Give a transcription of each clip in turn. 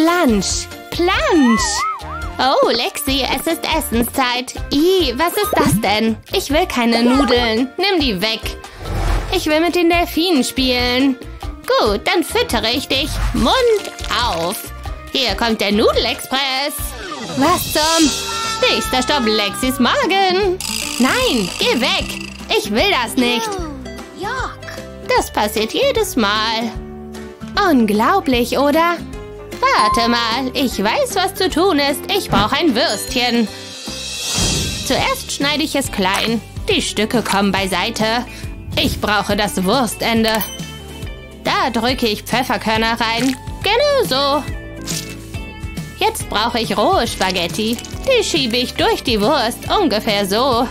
Plansch, Plansch. Oh, Lexi, es ist Essenszeit. Ih, was ist das denn? Ich will keine Nudeln. Nimm die weg. Ich will mit den Delfinen spielen. Gut, dann füttere ich dich. Mund auf. Hier kommt der Nudelexpress. Was zum? Nächster Stopp, Lexis Magen. Nein, geh weg. Ich will das nicht. Das passiert jedes Mal. Unglaublich, oder? Warte mal, ich weiß, was zu tun ist. Ich brauche ein Würstchen. Zuerst schneide ich es klein. Die Stücke kommen beiseite. Ich brauche das Wurstende. Da drücke ich Pfefferkörner rein. Genau so. Jetzt brauche ich rohe Spaghetti. Die schiebe ich durch die Wurst, ungefähr so.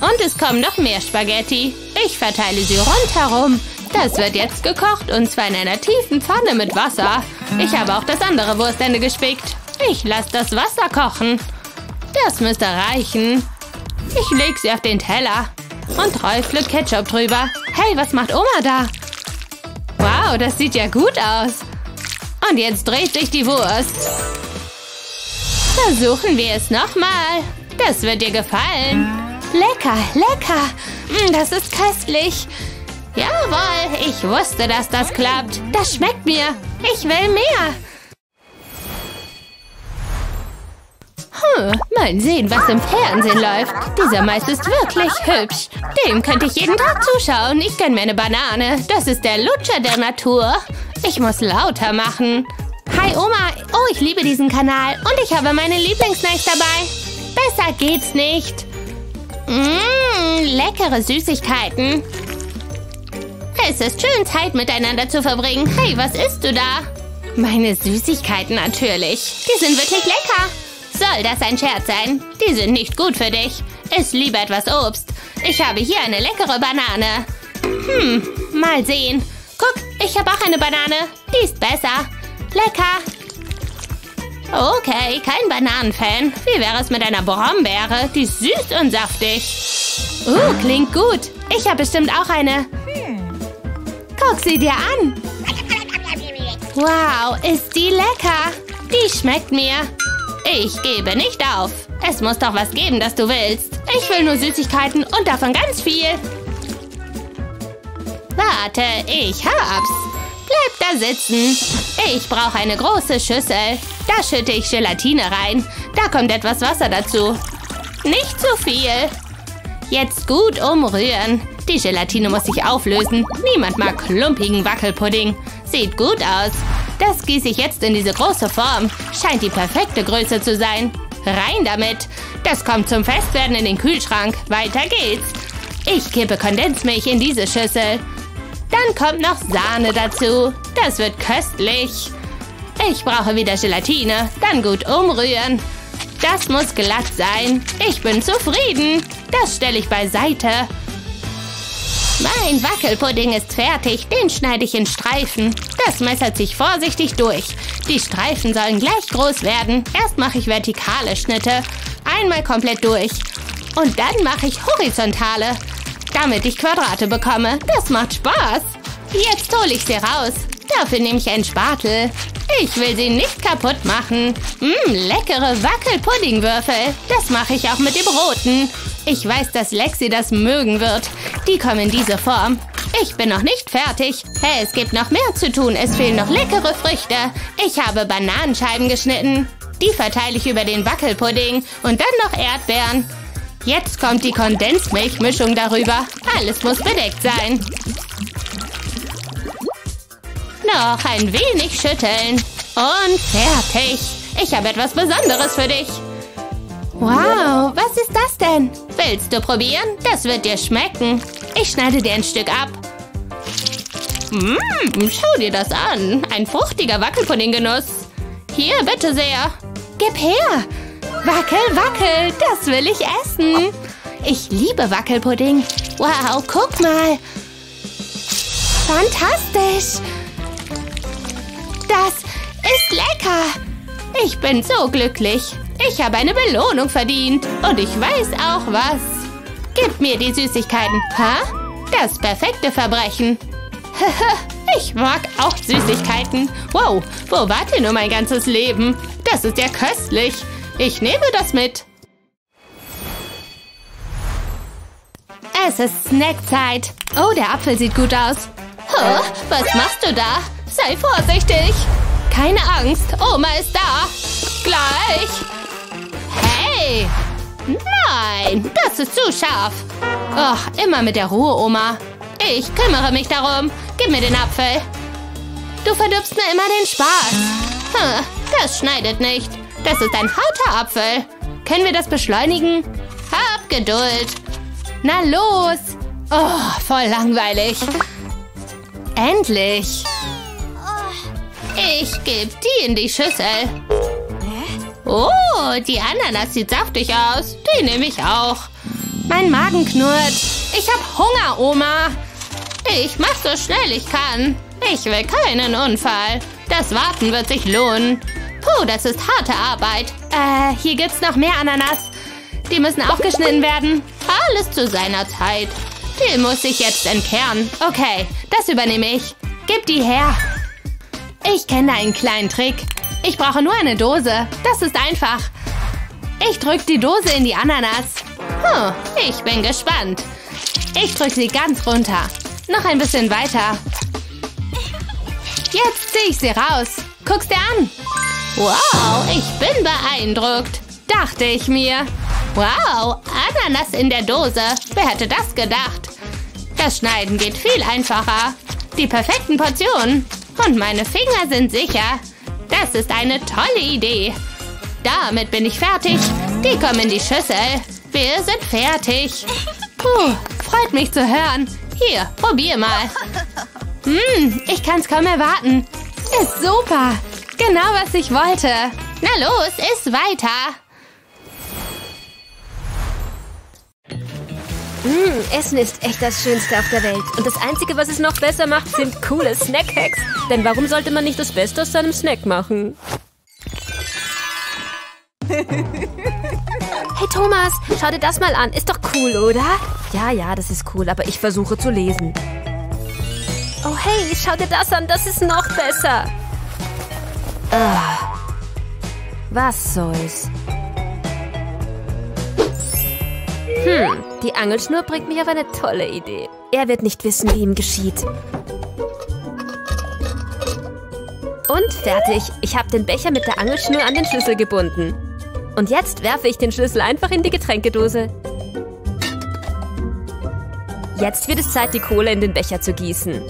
Und es kommen noch mehr Spaghetti. Ich verteile sie rundherum. Das wird jetzt gekocht, und zwar in einer tiefen Pfanne mit Wasser. Ich habe auch das andere Wurstende gespickt. Ich lasse das Wasser kochen. Das müsste reichen. Ich lege sie auf den Teller und träufle Ketchup drüber. Hey, was macht Oma da? Wow, das sieht ja gut aus. Und jetzt dreht sich die Wurst. Versuchen wir es nochmal. Das wird dir gefallen. Lecker, lecker. Das ist köstlich. Jawohl, ich wusste, dass das klappt. Das schmeckt mir. Ich will mehr. Mal sehen, was im Fernsehen läuft. Dieser Mais ist wirklich hübsch. Dem könnte ich jeden Tag zuschauen. Ich gönne mir eine Banane. Das ist der Lutscher der Natur. Ich muss lauter machen. Hi, Oma. Oh, ich liebe diesen Kanal. Und ich habe meine Lieblingsnacks dabei. Besser geht's nicht. Mmm, leckere Süßigkeiten. Es ist schön, Zeit miteinander zu verbringen. Hey, was isst du da? Meine Süßigkeiten natürlich. Die sind wirklich lecker. Soll das ein Scherz sein? Die sind nicht gut für dich. Iss lieber etwas Obst. Ich habe hier eine leckere Banane. Mal sehen. Guck, ich habe auch eine Banane. Die ist besser. Lecker. Okay, kein Bananenfan. Wie wäre es mit einer Brombeere? Die ist süß und saftig. Klingt gut. Ich habe bestimmt auch eine. Guck sie dir an. Wow, ist die lecker. Die schmeckt mir. Ich gebe nicht auf. Es muss doch was geben, das du willst. Ich will nur Süßigkeiten und davon ganz viel. Warte, ich hab's. Bleib da sitzen. Ich brauche eine große Schüssel. Da schütte ich Gelatine rein. Da kommt etwas Wasser dazu. Nicht zu viel. Jetzt gut umrühren. Die Gelatine muss sich auflösen. Niemand mag klumpigen Wackelpudding. Sieht gut aus. Das gieße ich jetzt in diese große Form. Scheint die perfekte Größe zu sein. Rein damit. Das kommt zum Festwerden in den Kühlschrank. Weiter geht's. Ich kippe Kondensmilch in diese Schüssel. Dann kommt noch Sahne dazu. Das wird köstlich. Ich brauche wieder Gelatine. Dann gut umrühren. Das muss glatt sein. Ich bin zufrieden. Das stelle ich beiseite. Mein Wackelpudding ist fertig. Den schneide ich in Streifen. Das messert sich vorsichtig durch. Die Streifen sollen gleich groß werden. Erst mache ich vertikale Schnitte. Einmal komplett durch. Und dann mache ich horizontale. Damit ich Quadrate bekomme. Das macht Spaß. Jetzt hole ich sie raus. Dafür nehme ich einen Spatel. Ich will sie nicht kaputt machen. Leckere Wackelpuddingwürfel. Das mache ich auch mit dem roten. Ich weiß, dass Lexi das mögen wird. Die kommen in diese Form. Ich bin noch nicht fertig. Hey, es gibt noch mehr zu tun. Es fehlen noch leckere Früchte. Ich habe Bananenscheiben geschnitten. Die verteile ich über den Wackelpudding. Und dann noch Erdbeeren. Jetzt kommt die Kondensmilchmischung darüber. Alles muss bedeckt sein. Noch ein wenig schütteln. Und fertig. Ich habe etwas Besonderes für dich. Wow, was ist das denn? Willst du probieren? Das wird dir schmecken. Ich schneide dir ein Stück ab. Schau dir das an. Ein fruchtiger Wackelpuddinggenuss. Hier, bitte sehr. Gib her. Wackel, wackel. Das will ich essen. Ich liebe Wackelpudding. Wow, guck mal. Fantastisch. Das ist lecker. Ich bin so glücklich. Ich habe eine Belohnung verdient. Und ich weiß auch was. Gib mir die Süßigkeiten. Ha? Das perfekte Verbrechen. Ich mag auch Süßigkeiten. Wow, wo wart ihr nur mein ganzes Leben? Das ist ja köstlich. Ich nehme das mit. Es ist Snackzeit. Oh, der Apfel sieht gut aus. Huh, was machst du da? Sei vorsichtig. Keine Angst, Oma ist da. Gleich. Hey. Nein, das ist zu scharf. Och, immer mit der Ruhe, Oma. Ich kümmere mich darum. Gib mir den Apfel. Du verdirbst mir immer den Spaß. Hm, das schneidet nicht. Das ist ein harter Apfel. Können wir das beschleunigen? Hab Geduld. Na los. Oh, voll langweilig. Endlich. Ich gebe die in die Schüssel. Oh, die Ananas sieht saftig aus. Die nehme ich auch. Mein Magen knurrt. Ich hab Hunger, Oma. Ich mach so schnell ich kann. Ich will keinen Unfall. Das Warten wird sich lohnen. Puh, das ist harte Arbeit. Hier gibt's noch mehr Ananas. Die müssen auch geschnitten werden. Alles zu seiner Zeit. Die muss ich jetzt entkernen. Okay, das übernehme ich. Gib die her. Ich kenne einen kleinen Trick. Ich brauche nur eine Dose. Das ist einfach. Ich drücke die Dose in die Ananas. Huh, ich bin gespannt. Ich drücke sie ganz runter. Noch ein bisschen weiter. Jetzt ziehe ich sie raus. Guck's dir an. Wow, ich bin beeindruckt. Dachte ich mir. Wow, Ananas in der Dose. Wer hätte das gedacht? Das Schneiden geht viel einfacher. Die perfekten Portionen. Und meine Finger sind sicher. Das ist eine tolle Idee. Damit bin ich fertig. Die kommen in die Schüssel. Wir sind fertig. Puh, freut mich zu hören. Hier, probier mal. Ich kann's kaum erwarten. Ist super. Genau, was ich wollte. Na los, iss weiter. Essen ist echt das Schönste auf der Welt. Und das Einzige, was es noch besser macht, sind coole Snack-Hacks. Denn warum sollte man nicht das Beste aus seinem Snack machen? Hey Thomas, schau dir das mal an. Ist doch cool, oder? Ja, ja, das ist cool, aber ich versuche zu lesen. Oh hey, schau dir das an. Das ist noch besser. Was soll's? Die Angelschnur bringt mich auf eine tolle Idee. Er wird nicht wissen, wie ihm geschieht. Und fertig. Ich habe den Becher mit der Angelschnur an den Schlüssel gebunden. Und jetzt werfe ich den Schlüssel einfach in die Getränkedose. Jetzt wird es Zeit, die Cola in den Becher zu gießen.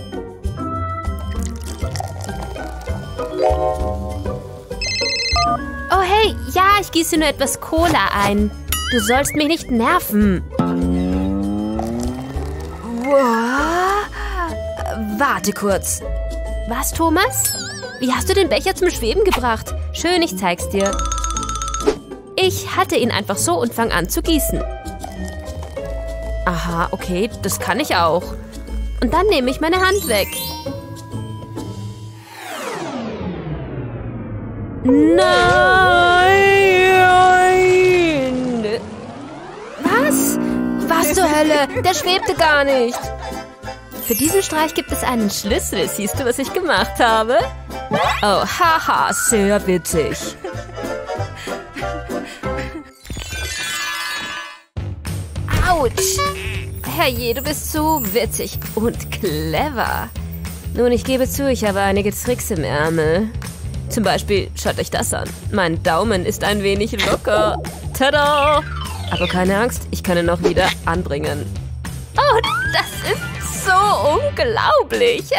Oh hey, ja, ich gieße nur etwas Cola ein. Du sollst mich nicht nerven. Wow. Warte kurz. Was, Thomas? Wie hast du den Becher zum Schweben gebracht? Schön, ich zeig's dir. Ich hatte ihn einfach so und fang an zu gießen. Aha, okay, das kann ich auch. Und dann nehme ich meine Hand weg. Nein! Was? Was zur Hölle? Der schwebte gar nicht. Für diesen Streich gibt es einen Schlüssel. Siehst du, was ich gemacht habe? Oh, haha, sehr witzig. Autsch! Herrje, du bist so witzig und clever. Nun, ich gebe zu, ich habe einige Tricks im Ärmel. Zum Beispiel, schaut euch das an. Mein Daumen ist ein wenig locker. Tada! Aber keine Angst, ich kann ihn auch wieder anbringen. Oh, das ist so unglaublich.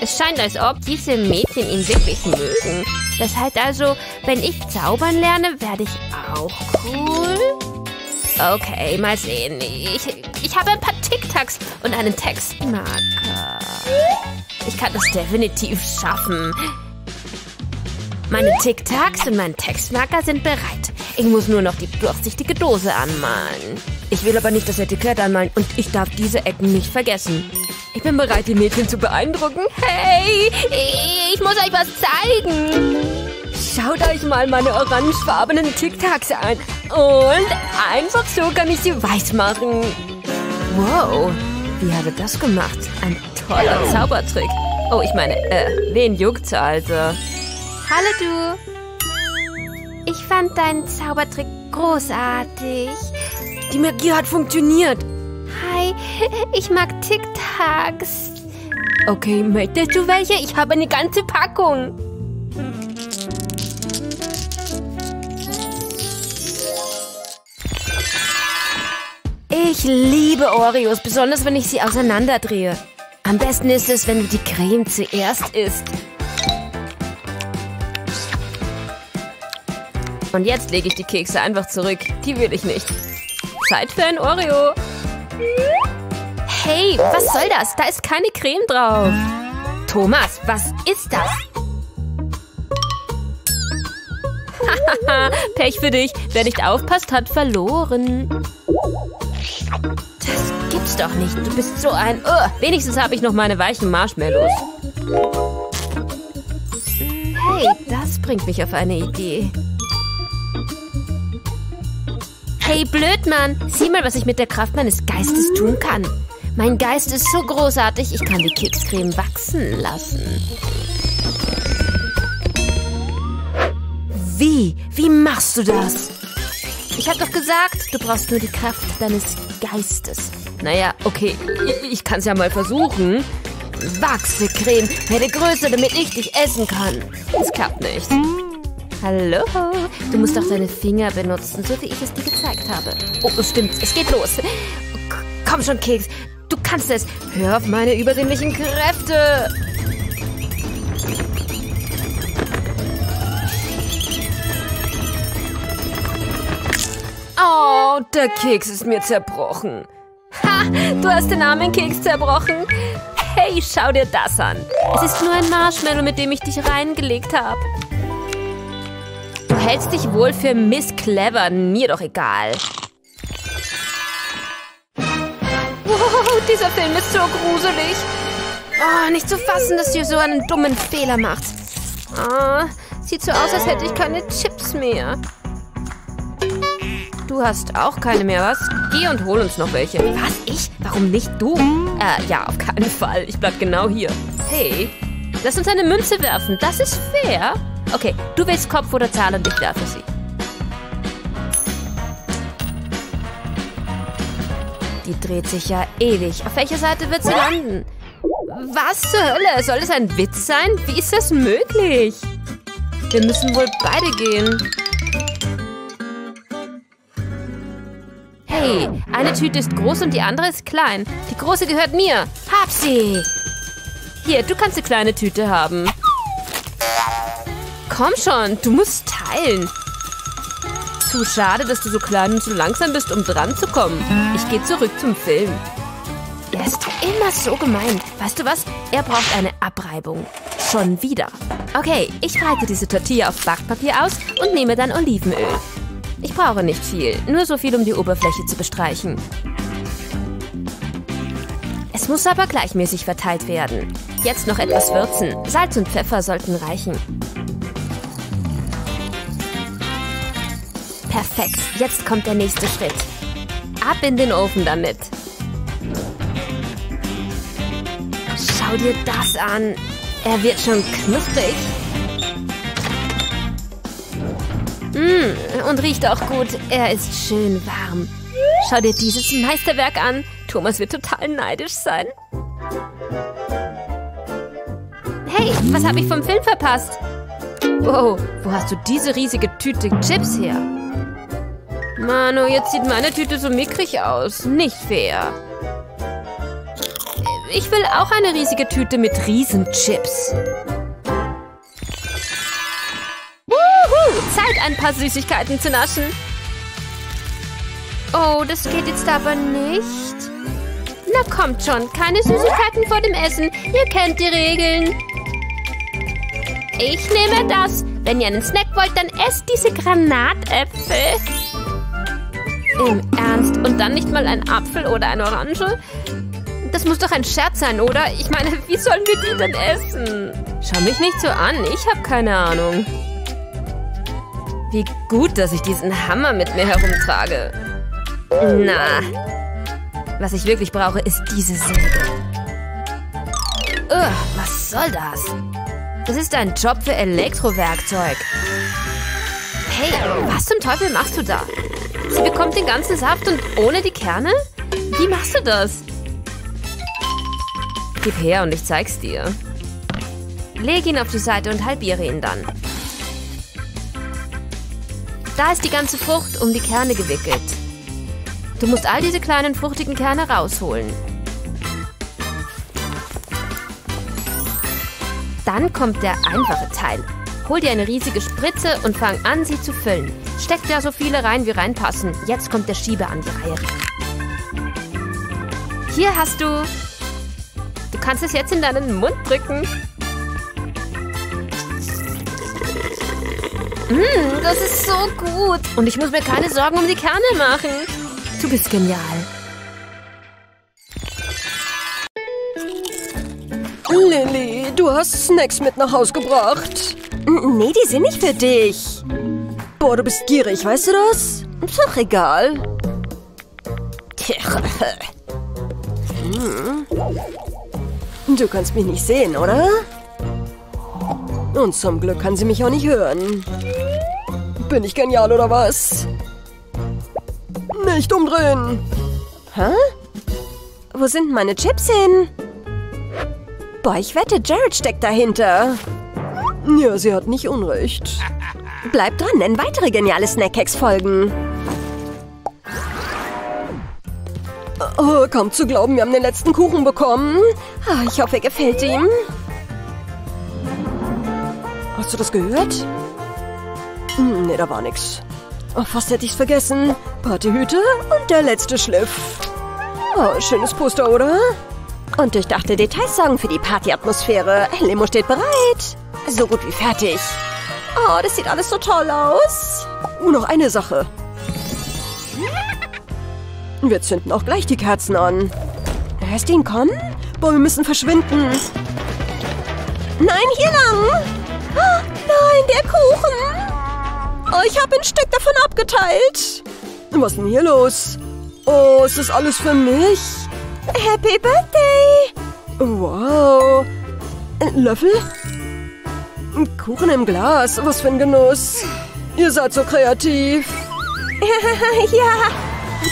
Es scheint, als ob diese Mädchen ihn wirklich mögen. Das heißt also, wenn ich zaubern lerne, werde ich auch cool. Okay, mal sehen. Ich habe ein paar Tic-Tacs und einen Textmarker. Ich kann das definitiv schaffen. Meine Tic-Tacs und mein Textmarker sind bereit. Ich muss nur noch die durchsichtige Dose anmalen. Ich will aber nicht das Etikett anmalen und ich darf diese Ecken nicht vergessen. Ich bin bereit, die Mädchen zu beeindrucken. Hey, ich muss euch was zeigen. Schaut euch mal meine orangefarbenen Tic-Tacs an. Und einfach so kann ich sie weiß machen. Wow, wie habe ich das gemacht? Ein Toller Zaubertrick. Oh, ich meine, wen juckt's also? Hallo du. Ich fand deinen Zaubertrick großartig. Die Magie hat funktioniert. Hi, ich mag Tic-Tacs. Okay, möchtest du welche? Ich habe eine ganze Packung. Ich liebe Oreos, besonders wenn ich sie auseinanderdrehe. Am besten ist es, wenn du die Creme zuerst isst. Und jetzt lege ich die Kekse einfach zurück. Die will ich nicht. Zeit für ein Oreo. Hey, was soll das? Da ist keine Creme drauf. Thomas, was ist das? Hahaha, Pech für dich. Wer nicht aufpasst, hat verloren. Das gibt's doch nicht. Du bist so ein... Oh, wenigstens habe ich noch meine weichen Marshmallows. Hey, das bringt mich auf eine Idee. Hey, Blödmann. Sieh mal, was ich mit der Kraft meines Geistes tun kann. Mein Geist ist so großartig, ich kann die Kekscreme wachsen lassen. Wie? Wie machst du das? Ich habe doch gesagt, du brauchst nur die Kraft deines Geistes. Naja, okay, ich kann es ja mal versuchen. Wachse, Creme, werde größer, damit ich dich essen kann. Das klappt nicht. Hallo? Du musst doch deine Finger benutzen, so wie ich es dir gezeigt habe. Oh, das stimmt, es geht los. Komm schon, Keks, du kannst es. Hör auf meine übersinnlichen Kräfte. Oh, der Keks ist mir zerbrochen. Ha, du hast den armen Keks zerbrochen. Hey, schau dir das an. Es ist nur ein Marshmallow, mit dem ich dich reingelegt habe. Du hältst dich wohl für Miss Clever, mir doch egal. Wow, dieser Film ist so gruselig. Oh, nicht zu fassen, dass ihr so einen dummen Fehler macht. Oh, sieht so aus, als hätte ich keine Chips mehr. Du hast auch keine mehr, was? Geh und hol uns noch welche. Was? Ich? Warum nicht du? Ja, auf keinen Fall. Ich bleib genau hier. Hey, lass uns eine Münze werfen. Das ist fair. Okay, du willst Kopf oder Zahl und ich werfe sie. Die dreht sich ja ewig. Auf welcher Seite wird sie landen? Was zur Hölle? Soll es ein Witz sein? Wie ist das möglich? Wir müssen wohl beide gehen. Hey, eine Tüte ist groß und die andere ist klein. Die große gehört mir. Hab sie. Hier, du kannst die kleine Tüte haben. Komm schon, du musst teilen. Zu schade, dass du so klein und so langsam bist, um dran zu kommen. Ich gehe zurück zum Film. Er ist immer so gemein. Weißt du was? Er braucht eine Abreibung. Schon wieder. Okay, ich breite diese Tortilla auf Backpapier aus und nehme dann Olivenöl. Ich brauche nicht viel, nur so viel, um die Oberfläche zu bestreichen. Es muss aber gleichmäßig verteilt werden. Jetzt noch etwas würzen. Salz und Pfeffer sollten reichen. Perfekt, jetzt kommt der nächste Schritt. Ab in den Ofen damit. Schau dir das an. Er wird schon knusprig. Und riecht auch gut. Er ist schön warm. Schau dir dieses Meisterwerk an. Thomas wird total neidisch sein. Hey, was habe ich vom Film verpasst? Wow, wo hast du diese riesige Tüte Chips her? Manu, jetzt sieht meine Tüte so mickrig aus. Nicht fair. Ich will auch eine riesige Tüte mit Riesenchips. Zeit, ein paar Süßigkeiten zu naschen. Oh, das geht jetzt aber nicht. Na kommt schon, keine Süßigkeiten vor dem Essen. Ihr kennt die Regeln. Ich nehme das. Wenn ihr einen Snack wollt, dann esst diese Granatäpfel. Im Ernst? Und dann nicht mal ein Apfel oder eine Orange? Das muss doch ein Scherz sein, oder? Ich meine, wie sollen wir die denn essen? Schau mich nicht so an, ich habe keine Ahnung. Wie gut, dass ich diesen Hammer mit mir herumtrage. Na, was ich wirklich brauche, ist diese Säge. Ugh, was soll das? Das ist ein Job für Elektrowerkzeug. Hey, was zum Teufel machst du da? Sie bekommt den ganzen Saft und ohne die Kerne? Wie machst du das? Gib her und ich zeig's dir. Leg ihn auf die Seite und halbiere ihn dann. Da ist die ganze Frucht um die Kerne gewickelt. Du musst all diese kleinen fruchtigen Kerne rausholen. Dann kommt der einfache Teil. Hol dir eine riesige Spritze und fang an, sie zu füllen. Steck da so viele rein, wie reinpassen. Jetzt kommt der Schieber an die Reihe. Hier hast du... Du kannst es jetzt in deinen Mund drücken. Das ist so gut. Und ich muss mir keine Sorgen um die Kerne machen. Du bist genial. Lilly, du hast Snacks mit nach Hause gebracht. Nee, die sind nicht für dich. Boah, du bist gierig, weißt du das? Ist doch egal. Du kannst mich nicht sehen, oder? Und zum Glück kann sie mich auch nicht hören. Bin ich genial, oder was? Nicht umdrehen! Hä? Wo sind meine Chips hin? Boah, ich wette, Jared steckt dahinter. Ja, sie hat nicht Unrecht. Bleib dran, denn weitere geniale Snack-Hacks folgen. Oh, kaum zu glauben, wir haben den letzten Kuchen bekommen. Oh, ich hoffe, er gefällt ihm. Hast du das gehört? Nee, da war nix. Oh, fast hätte ich's vergessen. Partyhüte und der letzte Schliff. Oh, schönes Poster, oder? Und durchdachte Details sorgen für die Partyatmosphäre. Limo steht bereit. So gut wie fertig. Oh, das sieht alles so toll aus. Noch eine Sache. Wir zünden auch gleich die Kerzen an. Hörst du ihn kommen? Boah, wir müssen verschwinden. Nein, hier lang! Oh, nein, der Kuchen! Oh, ich habe ein Stück davon abgeteilt. Was ist denn hier los? Oh, ist das alles für mich? Happy Birthday! Wow! Ein Löffel? Kuchen im Glas, was für ein Genuss! Ihr seid so kreativ! Ja!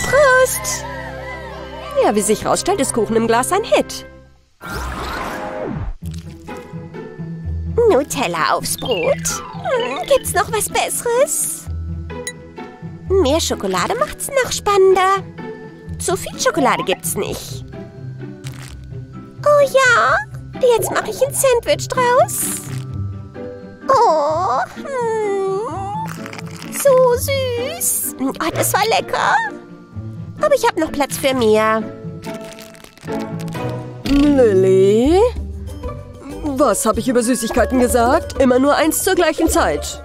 Prost! Ja, wie sich rausstellt, ist Kuchen im Glas ein Hit. Nutella aufs Brot. Gibt's noch was Besseres? Mehr Schokolade macht's noch spannender. Zu viel Schokolade gibt's nicht. Oh ja, jetzt mache ich ein Sandwich draus. Oh, so süß. Oh, das war lecker. Aber ich habe noch Platz für mehr. Lilly? Was habe ich über Süßigkeiten gesagt? Immer nur eins zur gleichen Zeit.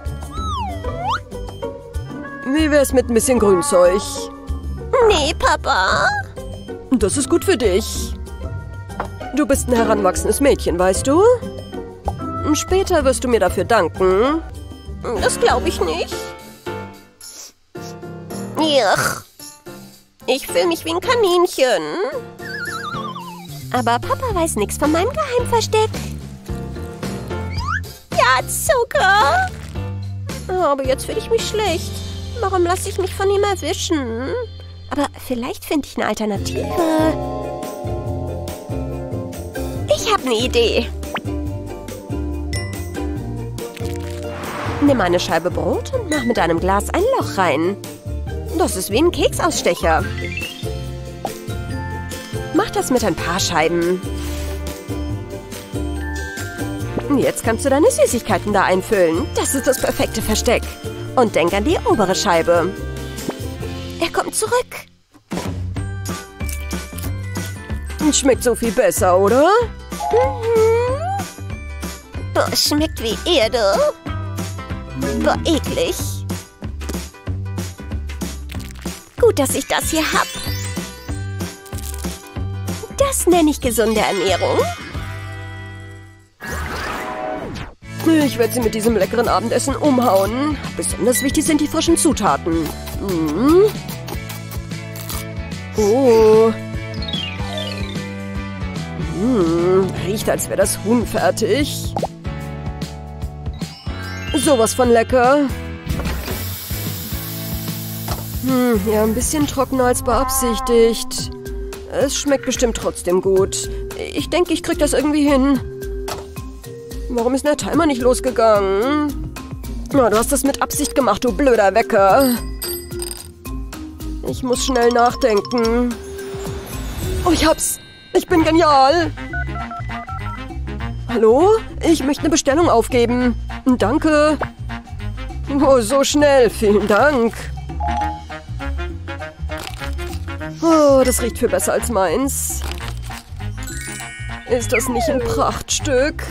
Wie wär's mit ein bisschen Grünzeug? Nee, Papa. Das ist gut für dich. Du bist ein heranwachsendes Mädchen, weißt du? Später wirst du mir dafür danken. Das glaube ich nicht. Ach, ich fühle mich wie ein Kaninchen. Aber Papa weiß nichts von meinem Geheimversteck. Ja, Zucker. Aber jetzt fühle ich mich schlecht. Warum lasse ich mich von ihm erwischen? Aber vielleicht finde ich eine Alternative. Ich habe eine Idee. Nimm eine Scheibe Brot und mach mit einem Glas ein Loch rein. Das ist wie ein Keksausstecher. Mach das mit ein paar Scheiben. Jetzt kannst du deine Süßigkeiten da einfüllen. Das ist das perfekte Versteck. Und denk an die obere Scheibe. Er kommt zurück. Schmeckt so viel besser, oder? Boah, schmeckt wie Erde. Boah, eklig. Gut, dass ich das hier hab. Das nenne ich gesunde Ernährung. Ich werde sie mit diesem leckeren Abendessen umhauen. Besonders wichtig sind die frischen Zutaten. Oh. Riecht, als wäre das Huhn fertig. Sowas von lecker. Ja, ein bisschen trockener als beabsichtigt. Es schmeckt bestimmt trotzdem gut. Ich denke, ich krieg das irgendwie hin. Warum ist der Timer nicht losgegangen? Na, du hast das mit Absicht gemacht, du blöder Wecker. Ich muss schnell nachdenken. Oh, ich hab's. Ich bin genial. Hallo? Ich möchte eine Bestellung aufgeben. Danke. Oh, so schnell. Vielen Dank. Oh, das riecht viel besser als meins. Ist das nicht ein Prachtstück?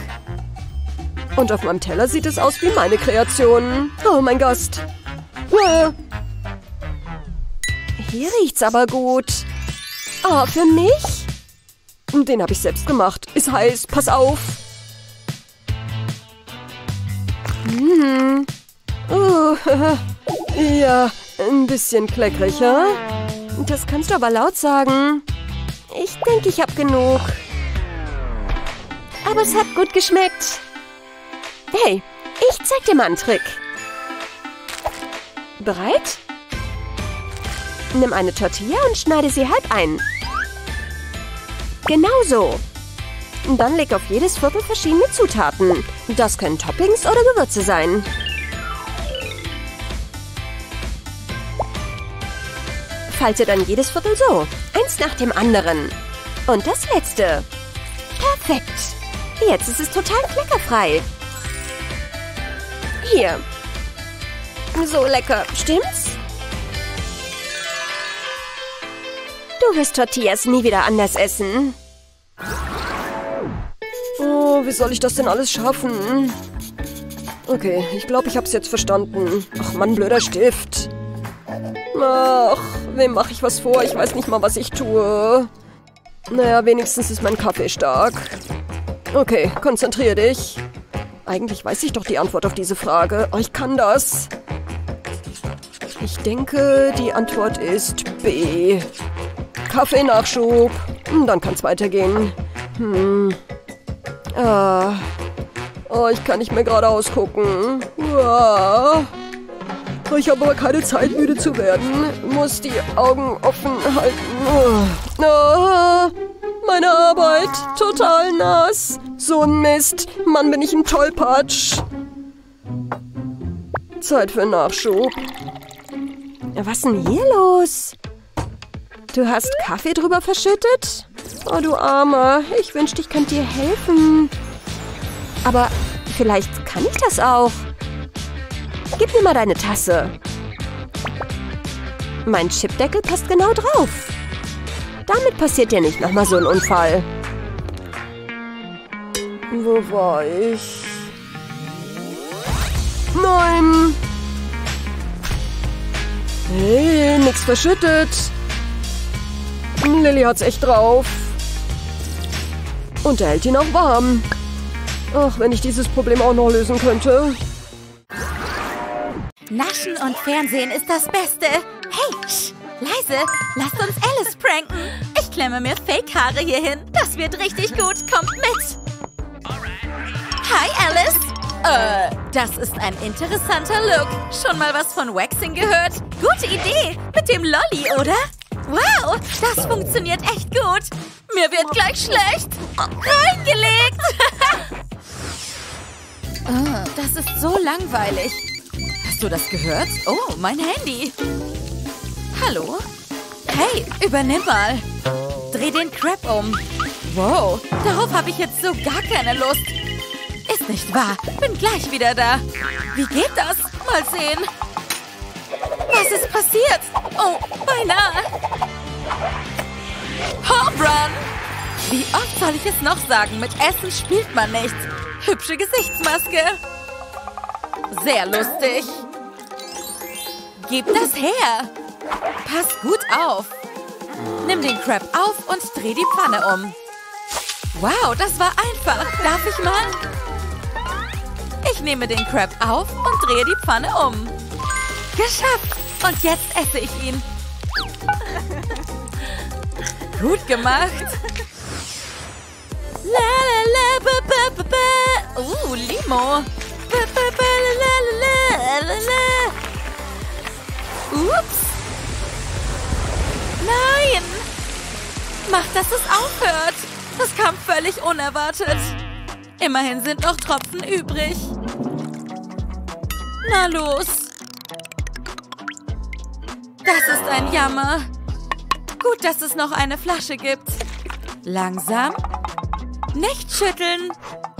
Und auf meinem Teller sieht es aus wie meine Kreation. Oh, mein Gast. Hier riecht's aber gut. Ah, für mich? Den habe ich selbst gemacht. Ist heiß, pass auf. Ja, ein bisschen kleckrig, ja? Das kannst du aber laut sagen. Ich denke, ich habe genug. Aber es hat gut geschmeckt. Hey, ich zeig dir mal einen Trick. Bereit? Nimm eine Tortilla und schneide sie halb ein. Genau so. Dann leg auf jedes Viertel verschiedene Zutaten. Das können Toppings oder Gewürze sein. Falte dann jedes Viertel so. Eins nach dem anderen. Und das letzte. Perfekt. Jetzt ist es total kleckerfrei. Hier. So lecker, stimmt's? Du wirst Tortillas nie wieder anders essen. Oh, wie soll ich das denn alles schaffen? Okay, ich glaube, ich hab's jetzt verstanden. Ach Mann, blöder Stift. Ach, wem mache ich was vor? Ich weiß nicht mal, was ich tue. Naja, wenigstens ist mein Kaffee stark. Okay, konzentrier dich. Eigentlich weiß ich doch die Antwort auf diese Frage. Oh, ich kann das. Ich denke, die Antwort ist B. Kaffeenachschub. Dann kann's weitergehen. Oh, ich kann nicht mehr geradeaus gucken. Ich habe aber keine Zeit, müde zu werden. Muss die Augen offen halten. Meine Arbeit. Total nass. So ein Mist. Mann, bin ich ein Tollpatsch. Zeit für Nachschub. Was ist denn hier los? Du hast Kaffee drüber verschüttet? Oh, du Armer. Ich wünschte, ich könnte dir helfen. Aber vielleicht kann ich das auch. Gib mir mal deine Tasse. Mein Chipdeckel passt genau drauf. Damit passiert dir nicht nochmal so ein Unfall. Wo war ich? Nein! Hey, nix verschüttet. Lilly hat's echt drauf. Und er hält ihn auch warm. Ach, wenn ich dieses Problem auch noch lösen könnte. Naschen und Fernsehen ist das Beste. Hey, sch, leise, lasst uns Alice pranken. Ich klemme mir Fake-Haare hier hin. Das wird richtig gut, kommt mit. Hi, Alice. Das ist ein interessanter Look. Schon mal was von Waxing gehört? Gute Idee, mit dem Lolli, oder? Wow, das funktioniert echt gut. Mir wird gleich schlecht. Reingelegt. Das ist so langweilig. Hast du das gehört? Oh, mein Handy. Hallo? Hey, übernimm mal. Dreh den Crap um. Wow, darauf habe ich jetzt so gar keine Lust. Ist nicht wahr. Bin gleich wieder da. Wie geht das? Mal sehen. Was ist passiert? Oh, beinahe. Home Run! Wie oft soll ich es noch sagen? Mit Essen spielt man nicht. Hübsche Gesichtsmaske. Sehr lustig. Gib das her. Pass gut auf. Nimm den Crab auf und dreh die Pfanne um. Wow, das war einfach. Darf ich mal? Ich nehme den Crab auf und drehe die Pfanne um. Geschafft. Und jetzt esse ich ihn. Gut gemacht. Limo. Ups. Nein. Mach, dass es aufhört. Das kam völlig unerwartet. Immerhin sind noch Tropfen übrig. Na los. Das ist ein Jammer. Gut, dass es noch eine Flasche gibt. Langsam. Nicht schütteln.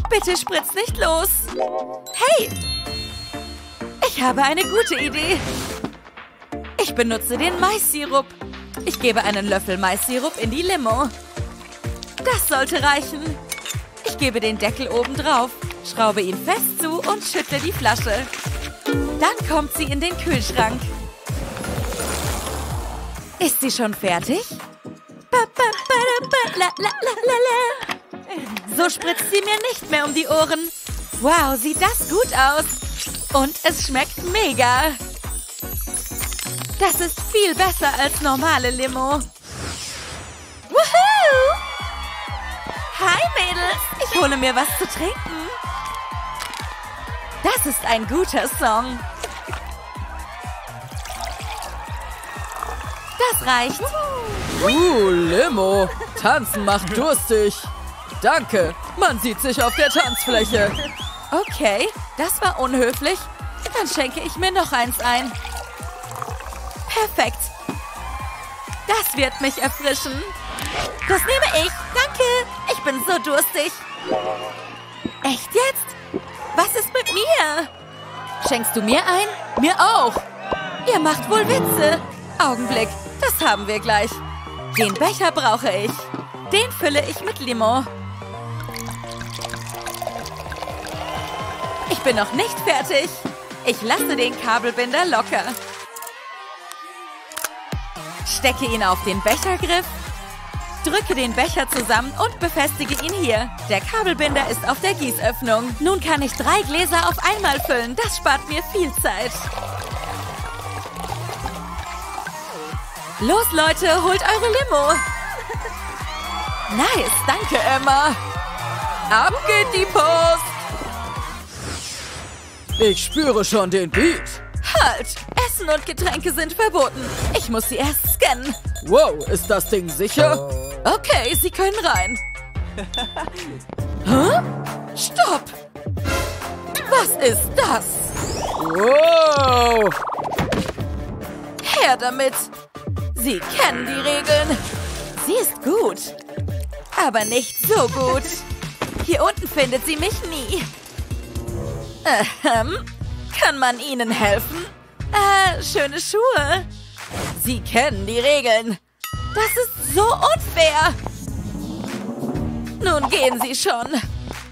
Bitte spritz nicht los. Hey! Ich habe eine gute Idee. Ich benutze den Mais-Sirup. Ich gebe einen Löffel Mais-Sirup in die Limo. Das sollte reichen. Ich gebe den Deckel oben drauf, schraube ihn fest zu und schüttle die Flasche. Dann kommt sie in den Kühlschrank. Ist sie schon fertig? So spritzt sie mir nicht mehr um die Ohren. Wow, sieht das gut aus. Und es schmeckt mega. Das ist viel besser als normale Limo. Woohoo! Hi Mädels, ich hole mir was zu trinken. Das ist ein guter Song. Das reicht. Limo. Tanzen macht durstig. Danke, man sieht sich auf der Tanzfläche. Okay, das war unhöflich. Dann schenke ich mir noch eins ein. Perfekt. Das wird mich erfrischen. Das nehme ich. Danke, ich bin so durstig. Echt jetzt? Was ist mit mir? Schenkst du mir ein? Mir auch. Ihr macht wohl Witze. Augenblick. Das haben wir gleich. Den Becher brauche ich. Den fülle ich mit Limo. Ich bin noch nicht fertig. Ich lasse den Kabelbinder locker. Stecke ihn auf den Bechergriff. Drücke den Becher zusammen und befestige ihn hier. Der Kabelbinder ist auf der Gießöffnung. Nun kann ich 3 Gläser auf einmal füllen. Das spart mir viel Zeit. Los, Leute, holt eure Limo. Nice, danke, Emma. Ab geht die Post. Ich spüre schon den Beat. Halt, Essen und Getränke sind verboten. Ich muss sie erst scannen. Wow, ist das Ding sicher? Okay, sie können rein. Huh? Stopp. Was ist das? Wow. Her damit. Sie kennen die Regeln. Sie ist gut. Aber nicht so gut. Hier unten findet sie mich nie. Kann man Ihnen helfen? Schöne Schuhe. Sie kennen die Regeln. Das ist so unfair. Nun gehen Sie schon.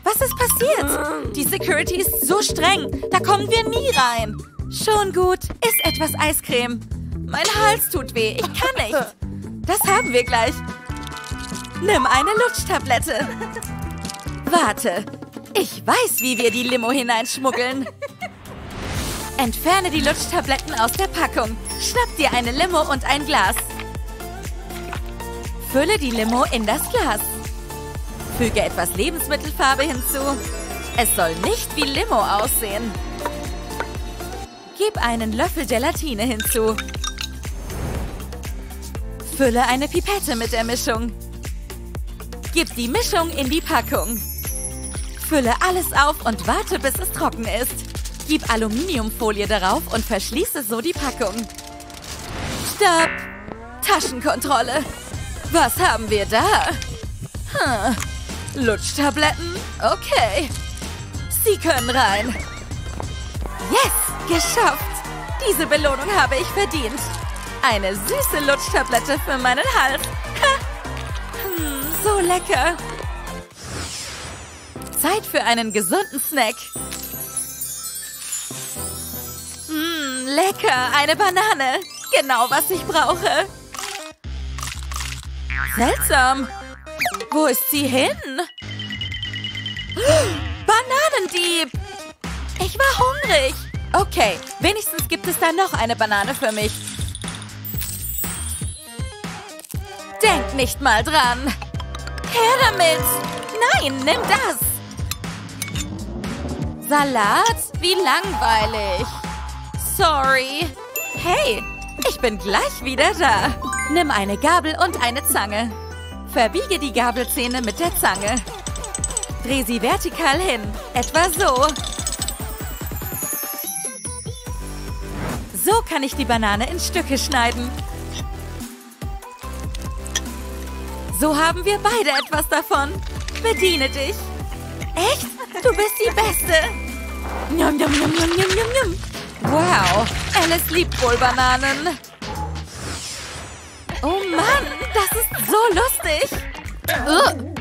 Was ist passiert? Die Security ist so streng. Da kommen wir nie rein. Schon gut. Iss etwas Eiscreme. Mein Hals tut weh. Ich kann nicht. Das haben wir gleich. Nimm eine Lutschtablette. Warte. Ich weiß, wie wir die Limo hineinschmuggeln. Entferne die Lutschtabletten aus der Packung. Schnapp dir eine Limo und ein Glas. Fülle die Limo in das Glas. Füge etwas Lebensmittelfarbe hinzu. Es soll nicht wie Limo aussehen. Gib einen Löffel Gelatine hinzu. Fülle eine Pipette mit der Mischung. Gib die Mischung in die Packung. Fülle alles auf und warte, bis es trocken ist. Gib Aluminiumfolie darauf und verschließe so die Packung. Stopp! Taschenkontrolle. Was haben wir da? Lutschtabletten? Okay. Sie können rein. Yes! Geschafft! Diese Belohnung habe ich verdient. Eine süße Lutschtablette für meinen Hals. Ha. So lecker. Zeit für einen gesunden Snack. Lecker, eine Banane. Genau, was ich brauche. Seltsam. Wo ist sie hin? Bananendieb! Ich war hungrig. Okay, wenigstens gibt es da noch eine Banane für mich. Denk nicht mal dran. Her damit! Nein, nimm das! Salat? Wie langweilig! Sorry! Hey, ich bin gleich wieder da! Nimm eine Gabel und eine Zange. Verbiege die Gabelzähne mit der Zange. Dreh sie vertikal hin, etwa so. So kann ich die Banane in Stücke schneiden. So haben wir beide etwas davon. Bediene dich. Echt? Du bist die Beste. Njam, njam, njam, njam, njam, njam. Wow, Alice liebt wohl Bananen. Oh Mann, das ist so lustig.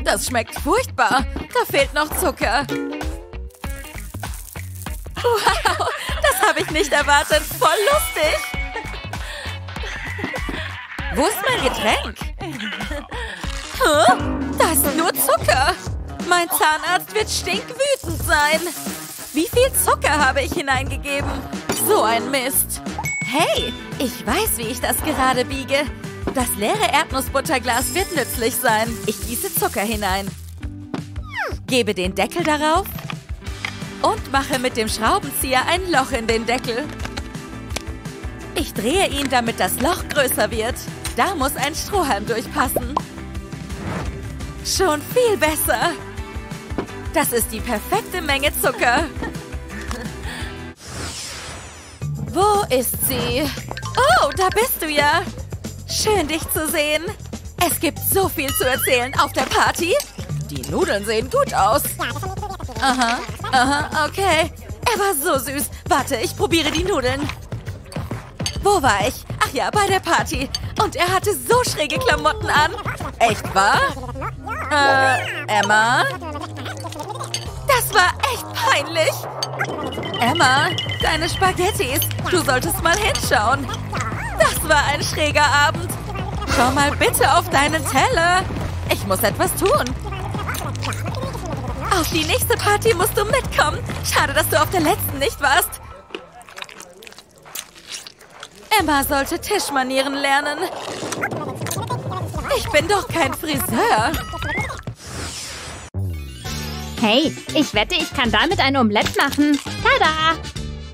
Das schmeckt furchtbar. Da fehlt noch Zucker. Wow, das habe ich nicht erwartet. Voll lustig. Wo ist mein Getränk? Da ist nur Zucker. Mein Zahnarzt wird stinkwütend sein. Wie viel Zucker habe ich hineingegeben? So ein Mist. Hey, ich weiß, wie ich das gerade biege. Das leere Erdnussbutterglas wird nützlich sein. Ich gieße Zucker hinein. Gebe den Deckel darauf und mache mit dem Schraubenzieher ein Loch in den Deckel. Ich drehe ihn, damit das Loch größer wird. Da muss ein Strohhalm durchpassen. Schon viel besser. Das ist die perfekte Menge Zucker. Wo ist sie? Oh, da bist du ja. Schön, dich zu sehen. Es gibt so viel zu erzählen auf der Party. Die Nudeln sehen gut aus. Aha, aha, okay. Er war so süß. Warte, ich probiere die Nudeln. Wo war ich? Ach ja, bei der Party. Und er hatte so schräge Klamotten an. Echt wahr? Emma? Das war echt peinlich. Emma, deine Spaghettis. Du solltest mal hinschauen. Das war ein schräger Abend. Schau mal bitte auf deinen Teller. Ich muss etwas tun. Auf die nächste Party musst du mitkommen. Schade, dass du auf der letzten nicht warst. Emma sollte Tischmanieren lernen. Ich bin doch kein Friseur. Hey, ich wette, ich kann damit ein Omelett machen. Tada!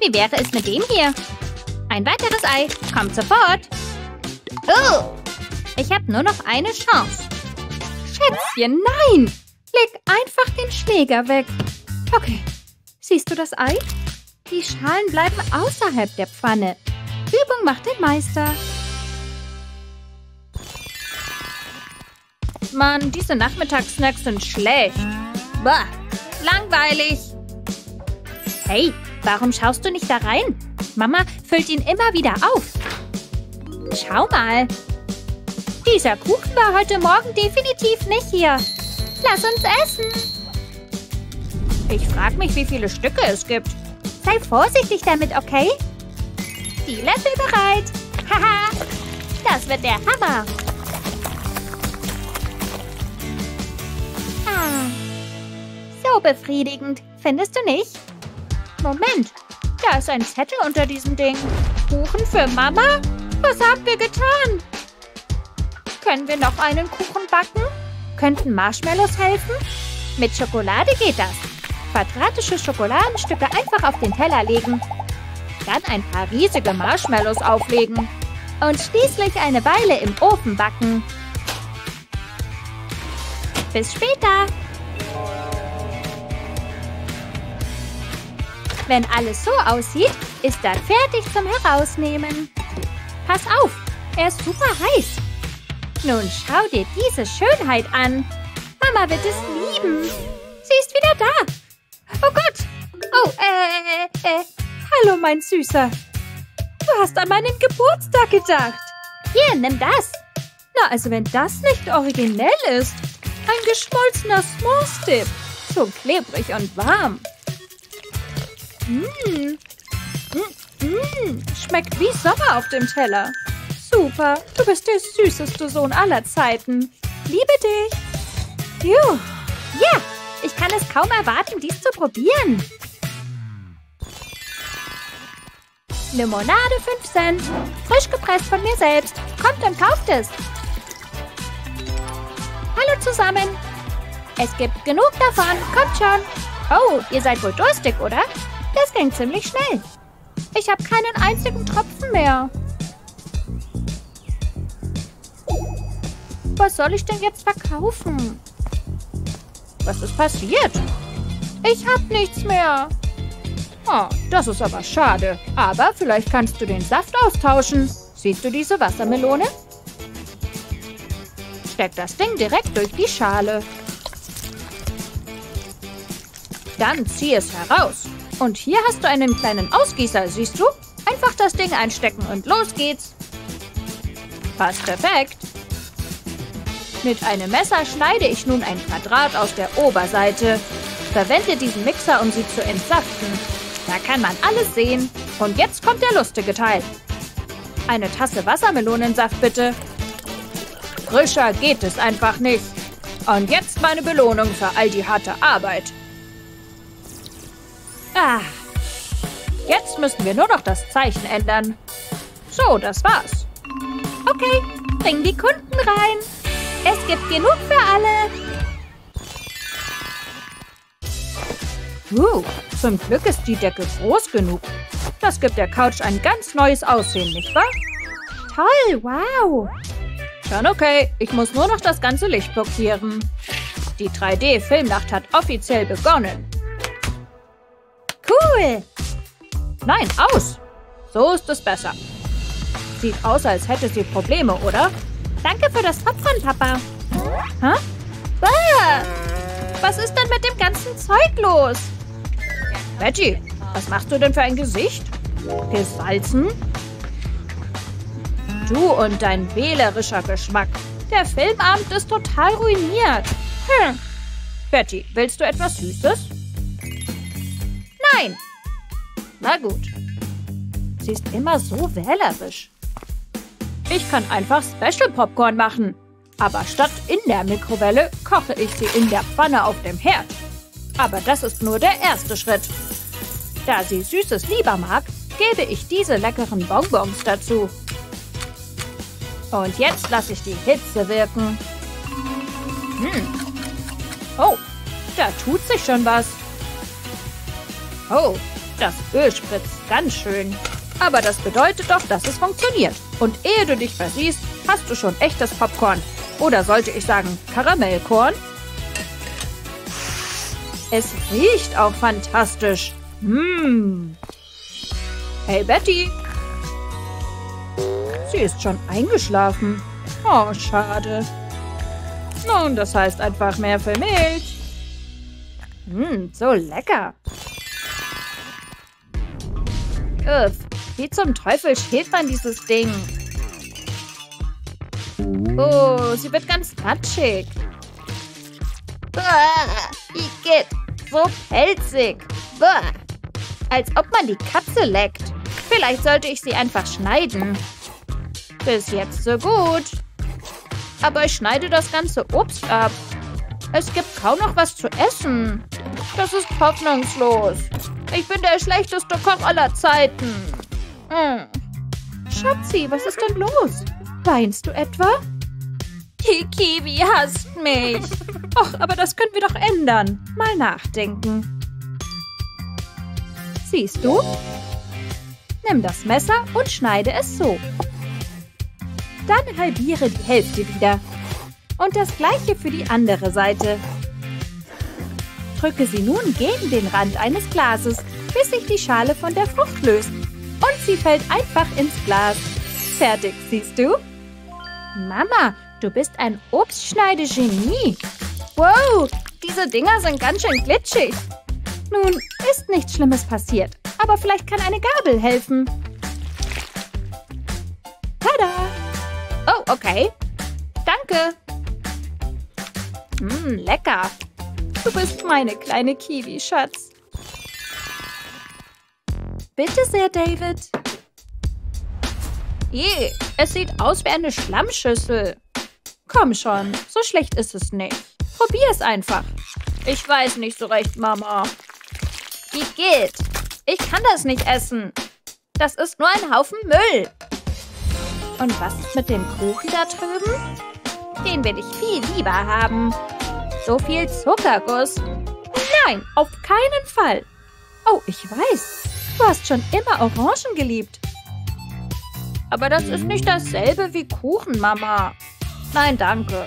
Wie wäre es mit dem hier? Ein weiteres Ei. Kommt sofort. Oh! Ich habe nur noch eine Chance. Schätzchen, nein! Leg einfach den Schläger weg. Okay. Siehst du das Ei? Die Schalen bleiben außerhalb der Pfanne. Übung macht den Meister. Mann, diese Nachmittagssnacks sind schlecht. Bah, langweilig. Hey, warum schaust du nicht da rein? Mama füllt ihn immer wieder auf. Schau mal. Dieser Kuchen war heute Morgen definitiv nicht hier. Lass uns essen. Ich frage mich, wie viele Stücke es gibt. Sei vorsichtig damit, okay? Die Löffel bereit. Haha, das wird der Hammer. Ah, so befriedigend, findest du nicht? Moment, da ist ein Zettel unter diesem Ding. Kuchen für Mama? Was haben wir getan? Können wir noch einen Kuchen backen? Könnten Marshmallows helfen? Mit Schokolade geht das. Quadratische Schokoladenstücke einfach auf den Teller legen. Dann ein paar riesige Marshmallows auflegen. Und schließlich eine Weile im Ofen backen. Bis später! Wenn alles so aussieht, ist er fertig zum Herausnehmen. Pass auf, er ist super heiß. Nun schau dir diese Schönheit an. Mama wird es lieben. Sie ist wieder da. Oh Gott! Oh, hallo, mein Süßer. Du hast an meinen Geburtstag gedacht. Hier, nimm das. Na, also wenn das nicht originell ist. Ein geschmolzener S'mores-Dip. So klebrig und warm. Schmeckt wie Sommer auf dem Teller. Super, du bist der süßeste Sohn aller Zeiten. Liebe dich. Juh. Ja, ich kann es kaum erwarten, dies zu probieren. Limonade 5 Cent. Frisch gepresst von mir selbst. Kommt und kauft es. Hallo zusammen. Es gibt genug davon. Kommt schon. Oh, ihr seid wohl durstig, oder? Das ging ziemlich schnell. Ich habe keinen einzigen Tropfen mehr. Was soll ich denn jetzt verkaufen? Was ist passiert? Ich habe nichts mehr. Oh, das ist aber schade. Aber vielleicht kannst du den Saft austauschen. Siehst du diese Wassermelone? Steck das Ding direkt durch die Schale. Dann zieh es heraus. Und hier hast du einen kleinen Ausgießer, siehst du? Einfach das Ding einstecken und los geht's. Passt perfekt. Mit einem Messer schneide ich nun ein Quadrat aus der Oberseite. Verwende diesen Mixer, um sie zu entsaften. Da kann man alles sehen. Und jetzt kommt der lustige Teil. Eine Tasse Wassermelonensaft, bitte. Frischer geht es einfach nicht. Und jetzt meine Belohnung für all die harte Arbeit. Ah, jetzt müssen wir nur noch das Zeichen ändern. So, das war's. Okay, bring die Kunden rein. Es gibt genug für alle. Zum Glück ist die Decke groß genug. Das gibt der Couch ein ganz neues Aussehen, nicht wahr? Toll, wow. Schon okay, ich muss nur noch das ganze Licht blockieren. Die 3D-Filmnacht hat offiziell begonnen. Cool! Nein, aus! So ist es besser. Sieht aus, als hätte sie Probleme, oder? Danke für das Topfen, Papa. Hä? Bah! Was ist denn mit dem ganzen Zeug los? Reggie, was machst du denn für ein Gesicht? Gesalzen? Du und dein wählerischer Geschmack. Der Filmabend ist total ruiniert. Hm. Betty, willst du etwas Süßes? Nein. Na gut. Sie ist immer so wählerisch. Ich kann einfach Special Popcorn machen. Aber statt in der Mikrowelle koche ich sie in der Pfanne auf dem Herd. Aber das ist nur der erste Schritt. Da sie Süßes lieber mag, gebe ich diese leckeren Bonbons dazu. Und jetzt lasse ich die Hitze wirken. Oh, da tut sich schon was. Oh, das Öl spritzt ganz schön. Aber das bedeutet doch, dass es funktioniert. Und ehe du dich versiehst, hast du schon echtes Popcorn. Oder sollte ich sagen, Karamellkorn? Es riecht auch fantastisch. Hey, Betty. Sie ist schon eingeschlafen. Oh, schade. Nun, das heißt einfach mehr für Milch. So lecker. Uff, wie zum Teufel steht man dieses Ding? Oh, sie wird ganz matschig. Igitt, so pelzig. Als ob man die Katze leckt. Vielleicht sollte ich sie einfach schneiden. Bis jetzt so gut. Aber ich schneide das ganze Obst ab. Es gibt kaum noch was zu essen. Das ist hoffnungslos. Ich bin der schlechteste Koch aller Zeiten. Schatzi, was ist denn los? Weinst du etwa? Die Kiwi hasst mich. Och, aber das können wir doch ändern. Mal nachdenken. Siehst du? Nimm das Messer und schneide es so. Dann halbiere die Hälfte wieder. Und das gleiche für die andere Seite. Drücke sie nun gegen den Rand eines Glases, bis sich die Schale von der Frucht löst. Und sie fällt einfach ins Glas. Fertig, siehst du? Mama, du bist ein Obstschneidegenie. Wow, diese Dinger sind ganz schön glitschig. Nun, ist nichts Schlimmes passiert, aber vielleicht kann eine Gabel helfen. Tada! Oh, okay. Danke. Lecker. Du bist meine kleine Kiwi, Schatz. Bitte sehr, David. Je, es sieht aus wie eine Schlammschüssel. Komm schon, so schlecht ist es nicht. Probier es einfach. Ich weiß nicht so recht, Mama. Igitt, ich kann das nicht essen. Das ist nur ein Haufen Müll. Und was ist mit dem Kuchen da drüben? Den will ich viel lieber haben. So viel Zuckerguss. Nein, auf keinen Fall. Oh, ich weiß. Du hast schon immer Orangen geliebt. Aber das ist nicht dasselbe wie Kuchen, Mama. Nein, danke.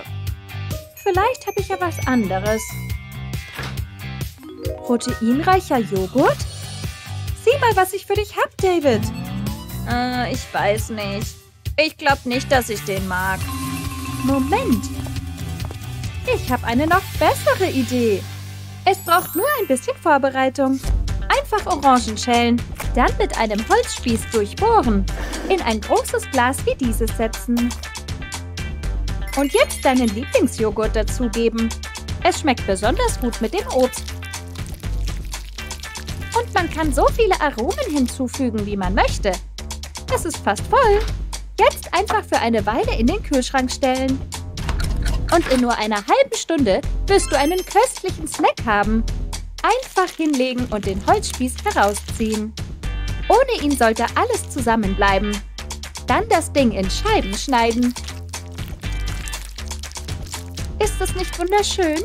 Vielleicht habe ich ja was anderes. Proteinreicher Joghurt? Sieh mal, was ich für dich hab, David. Ich weiß nicht. Ich glaube nicht, dass ich den mag. Moment. Ich habe eine noch bessere Idee. Es braucht nur ein bisschen Vorbereitung. Einfach Orangen schälen, dann mit einem Holzspieß durchbohren, in ein großes Glas wie dieses setzen. Und jetzt deinen Lieblingsjoghurt dazugeben. Es schmeckt besonders gut mit dem Obst. Und man kann so viele Aromen hinzufügen, wie man möchte. Es ist fast voll. Jetzt einfach für eine Weile in den Kühlschrank stellen. Und in nur einer halben Stunde wirst du einen köstlichen Snack haben. Einfach hinlegen und den Holzspieß herausziehen. Ohne ihn sollte alles zusammenbleiben. Dann das Ding in Scheiben schneiden. Ist es nicht wunderschön?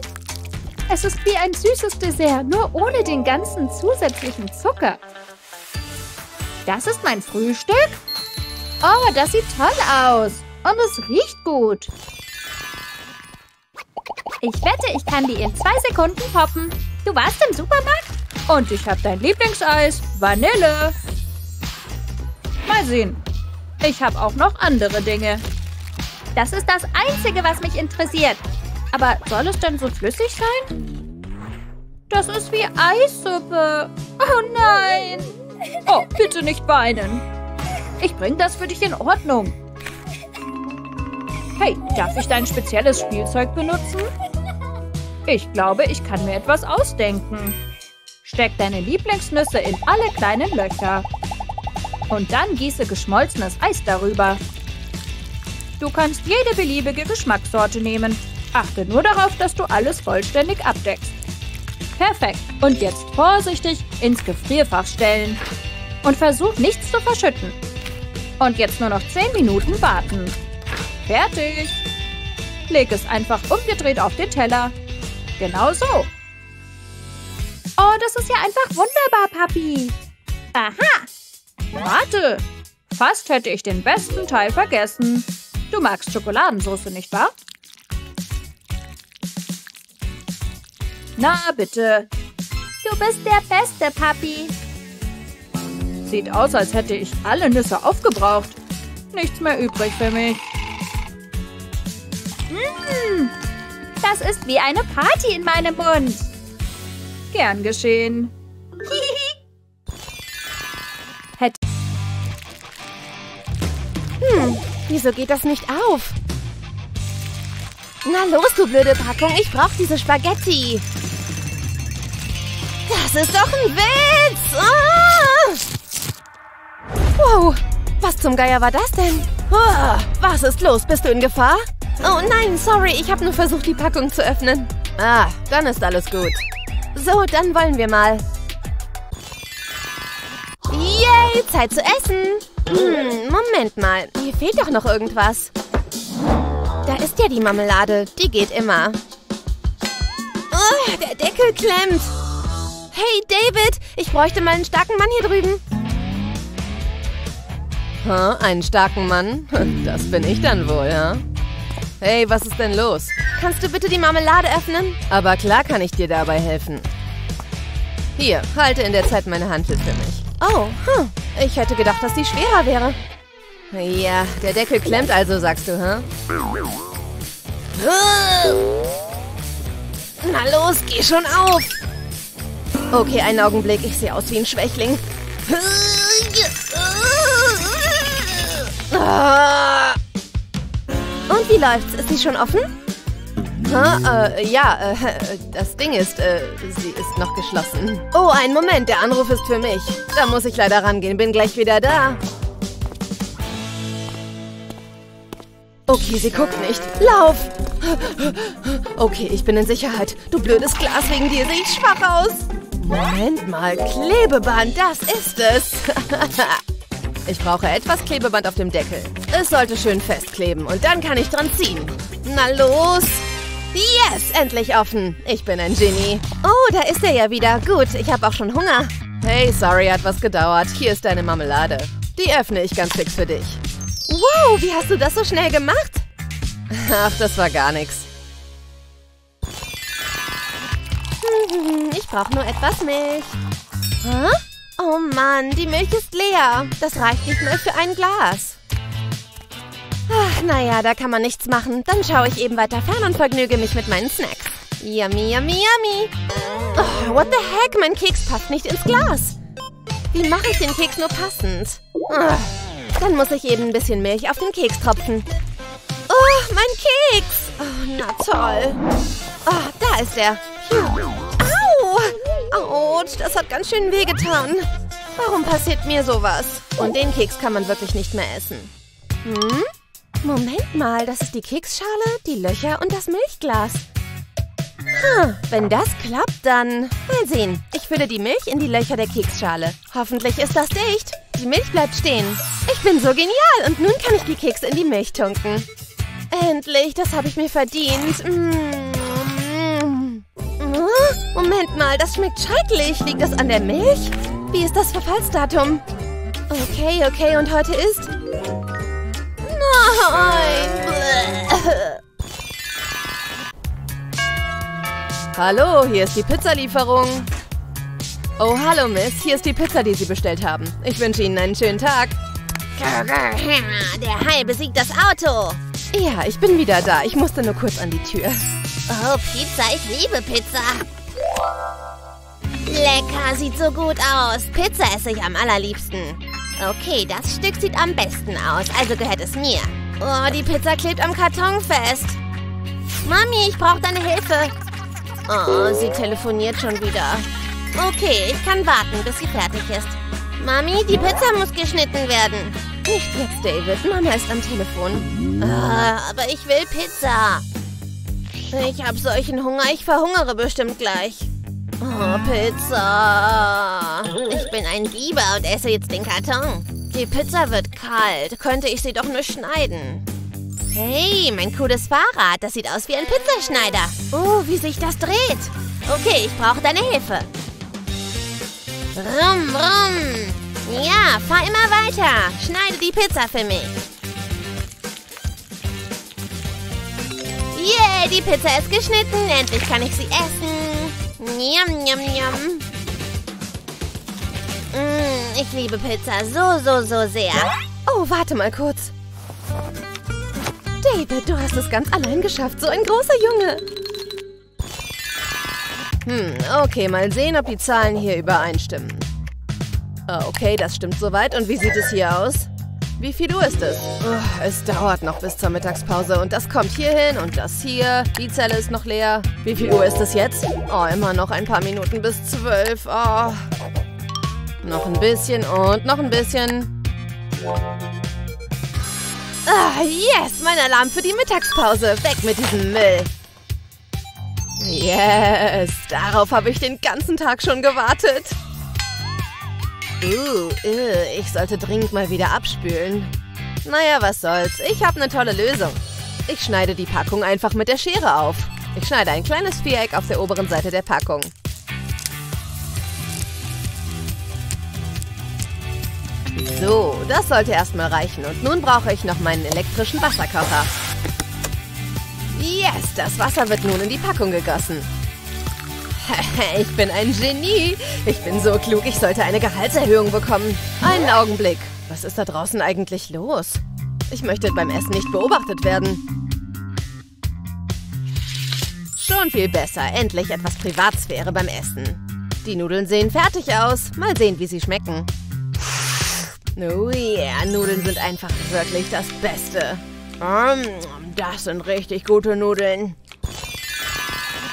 Es ist wie ein süßes Dessert, nur ohne den ganzen zusätzlichen Zucker. Das ist mein Frühstück? Oh, das sieht toll aus. Und es riecht gut. Ich wette, ich kann die in 2 Sekunden poppen. Du warst im Supermarkt? Und ich habe dein Lieblingseis, Vanille. Mal sehen. Ich habe auch noch andere Dinge. Das ist das Einzige, was mich interessiert. Aber soll es denn so flüssig sein? Das ist wie Eissuppe. Oh nein. Oh, bitte nicht weinen. Ich bringe das für dich in Ordnung. Hey, darf ich dein spezielles Spielzeug benutzen? Ich glaube, ich kann mir etwas ausdenken. Steck deine Lieblingsnüsse in alle kleinen Löcher. Und dann gieße geschmolzenes Eis darüber. Du kannst jede beliebige Geschmackssorte nehmen. Achte nur darauf, dass du alles vollständig abdeckst. Perfekt. Und jetzt vorsichtig ins Gefrierfach stellen. Und versuch, nichts zu verschütten. Und jetzt nur noch 10 Minuten warten. Fertig. Leg es einfach umgedreht auf den Teller. Genau so. Oh, das ist ja einfach wunderbar, Papi. Aha. Warte. Fast hätte ich den besten Teil vergessen. Du magst Schokoladensauce, nicht wahr? Na, bitte. Du bist der Beste, Papi. Sieht aus, als hätte ich alle Nüsse aufgebraucht. Nichts mehr übrig für mich. Mmh. Das ist wie eine Party in meinem Mund. Gern geschehen. Wieso geht das nicht auf? Na los, du blöde Packung, ich brauch diese Spaghetti. Das ist doch ein Witz! Ah! Wow, was zum Geier war das denn? Oh, was ist los? Bist du in Gefahr? Oh nein, sorry, ich habe nur versucht, die Packung zu öffnen. Ah, dann ist alles gut. So, dann wollen wir mal. Yay, Zeit zu essen! Moment mal, mir fehlt doch noch irgendwas. Da ist ja die Marmelade, die geht immer. Oh, der Deckel klemmt. Hey, David, ich bräuchte mal einen starken Mann hier drüben. Huh, einen starken Mann? Das bin ich dann wohl, ja? Hey, was ist denn los? Kannst du bitte die Marmelade öffnen? Aber klar kann ich dir dabei helfen. Hier, halte in der Zeit meine Hantel für mich. Oh, huh. Ich hätte gedacht, dass die schwerer wäre. Ja, der Deckel klemmt also, sagst du, hä? Na los, geh schon auf! Okay, einen Augenblick, ich sehe aus wie ein Schwächling. Und wie läuft's? Ist sie schon offen? Das Ding ist, sie ist noch geschlossen. Oh, einen Moment, der Anruf ist für mich. Da muss ich leider rangehen, bin gleich wieder da. Okay, sie guckt nicht. Lauf! Okay, ich bin in Sicherheit. Du blödes Glas, wegen dir sehe ich schwach aus. Moment mal, Klebeband, das ist es. Ich brauche etwas Klebeband auf dem Deckel. Es sollte schön festkleben und dann kann ich dran ziehen. Na los! Yes, endlich offen. Ich bin ein Genie. Oh, da ist er ja wieder. Gut, ich habe auch schon Hunger. Hey, sorry, hat was gedauert. Hier ist deine Marmelade. Die öffne ich ganz fix für dich. Wow, wie hast du das so schnell gemacht? Ach, das war gar nichts. Ich brauche nur etwas Milch. Hä? Oh Mann, die Milch ist leer. Das reicht nicht mehr für ein Glas. Ach, naja, da kann man nichts machen. Dann schaue ich eben weiter fern und vergnüge mich mit meinen Snacks. Yummy, yummy, yummy. Oh, what the heck? Mein Keks passt nicht ins Glas. Wie mache ich den Keks nur passend? Oh, dann muss ich eben ein bisschen Milch auf den Keks tropfen. Oh, mein Keks. Oh, na toll. Oh, da ist er. Au! Autsch, das hat ganz schön wehgetan. Warum passiert mir sowas? Und den Keks kann man wirklich nicht mehr essen. Hm? Moment mal, das ist die Keksschale, die Löcher und das Milchglas. Hm, wenn das klappt, dann... Mal sehen, ich fülle die Milch in die Löcher der Keksschale. Hoffentlich ist das dicht. Die Milch bleibt stehen. Ich bin so genial und nun kann ich die Kekse in die Milch tunken. Endlich, das habe ich mir verdient. Moment mal, das schmeckt schrecklich. Liegt das an der Milch? Wie ist das Verfallsdatum? Okay, okay, und heute ist... Nein! Hallo, hier ist die Pizzalieferung. Oh, hallo, Miss. Hier ist die Pizza, die Sie bestellt haben. Ich wünsche Ihnen einen schönen Tag. Der Hai besiegt das Auto. Ja, ich bin wieder da. Ich musste nur kurz an die Tür. Oh, Pizza. Ich liebe Pizza. Lecker, sieht so gut aus. Pizza esse ich am allerliebsten. Okay, das Stück sieht am besten aus, also gehört es mir. Oh, die Pizza klebt am Karton fest. Mami, ich brauche deine Hilfe. Oh, sie telefoniert schon wieder. Okay, ich kann warten, bis sie fertig ist. Mami, die Pizza muss geschnitten werden. Nicht jetzt, David. Mama ist am Telefon. Aber ich will Pizza. Ich habe solchen Hunger, ich verhungere bestimmt gleich. Oh, Pizza. Ich bin ein Biber und esse jetzt den Karton. Die Pizza wird kalt. Könnte ich sie doch nur schneiden. Hey, mein cooles Fahrrad. Das sieht aus wie ein Pizzaschneider. Oh, wie sich das dreht. Okay, ich brauche deine Hilfe. Rum, rum. Ja, fahr immer weiter. Schneide die Pizza für mich. Yeah, die Pizza ist geschnitten. Endlich kann ich sie essen. Yum, yum, yum. Ich liebe Pizza so, so, so sehr. Oh, warte mal kurz. David, du hast es ganz allein geschafft. So ein großer Junge. Okay, mal sehen, ob die Zahlen hier übereinstimmen. Okay, das stimmt soweit. Und wie sieht es hier aus? Wie viel Uhr ist es? Oh, es dauert noch bis zur Mittagspause. Und das kommt hier hin und das hier. Die Zelle ist noch leer. Wie viel Uhr ist es jetzt? Oh, immer noch ein paar Minuten bis 12. Oh. Noch ein bisschen und noch ein bisschen. Ah, yes! Mein Alarm für die Mittagspause. Weg mit diesem Müll. Yes! Darauf habe ich den ganzen Tag schon gewartet. Ich sollte dringend mal wieder abspülen. Naja, was soll's. Ich habe eine tolle Lösung. Ich schneide die Packung einfach mit der Schere auf. Ich schneide ein kleines Viereck auf der oberen Seite der Packung. So, das sollte erstmal reichen. Und nun brauche ich noch meinen elektrischen Wasserkocher. Yes, das Wasser wird nun in die Packung gegossen. Ich bin ein Genie. Ich bin so klug, ich sollte eine Gehaltserhöhung bekommen. Einen Augenblick. Was ist da draußen eigentlich los? Ich möchte beim Essen nicht beobachtet werden. Schon viel besser. Endlich etwas Privatsphäre beim Essen. Die Nudeln sehen fertig aus. Mal sehen, wie sie schmecken. Oh yeah, Nudeln sind einfach wirklich das Beste. Das sind richtig gute Nudeln.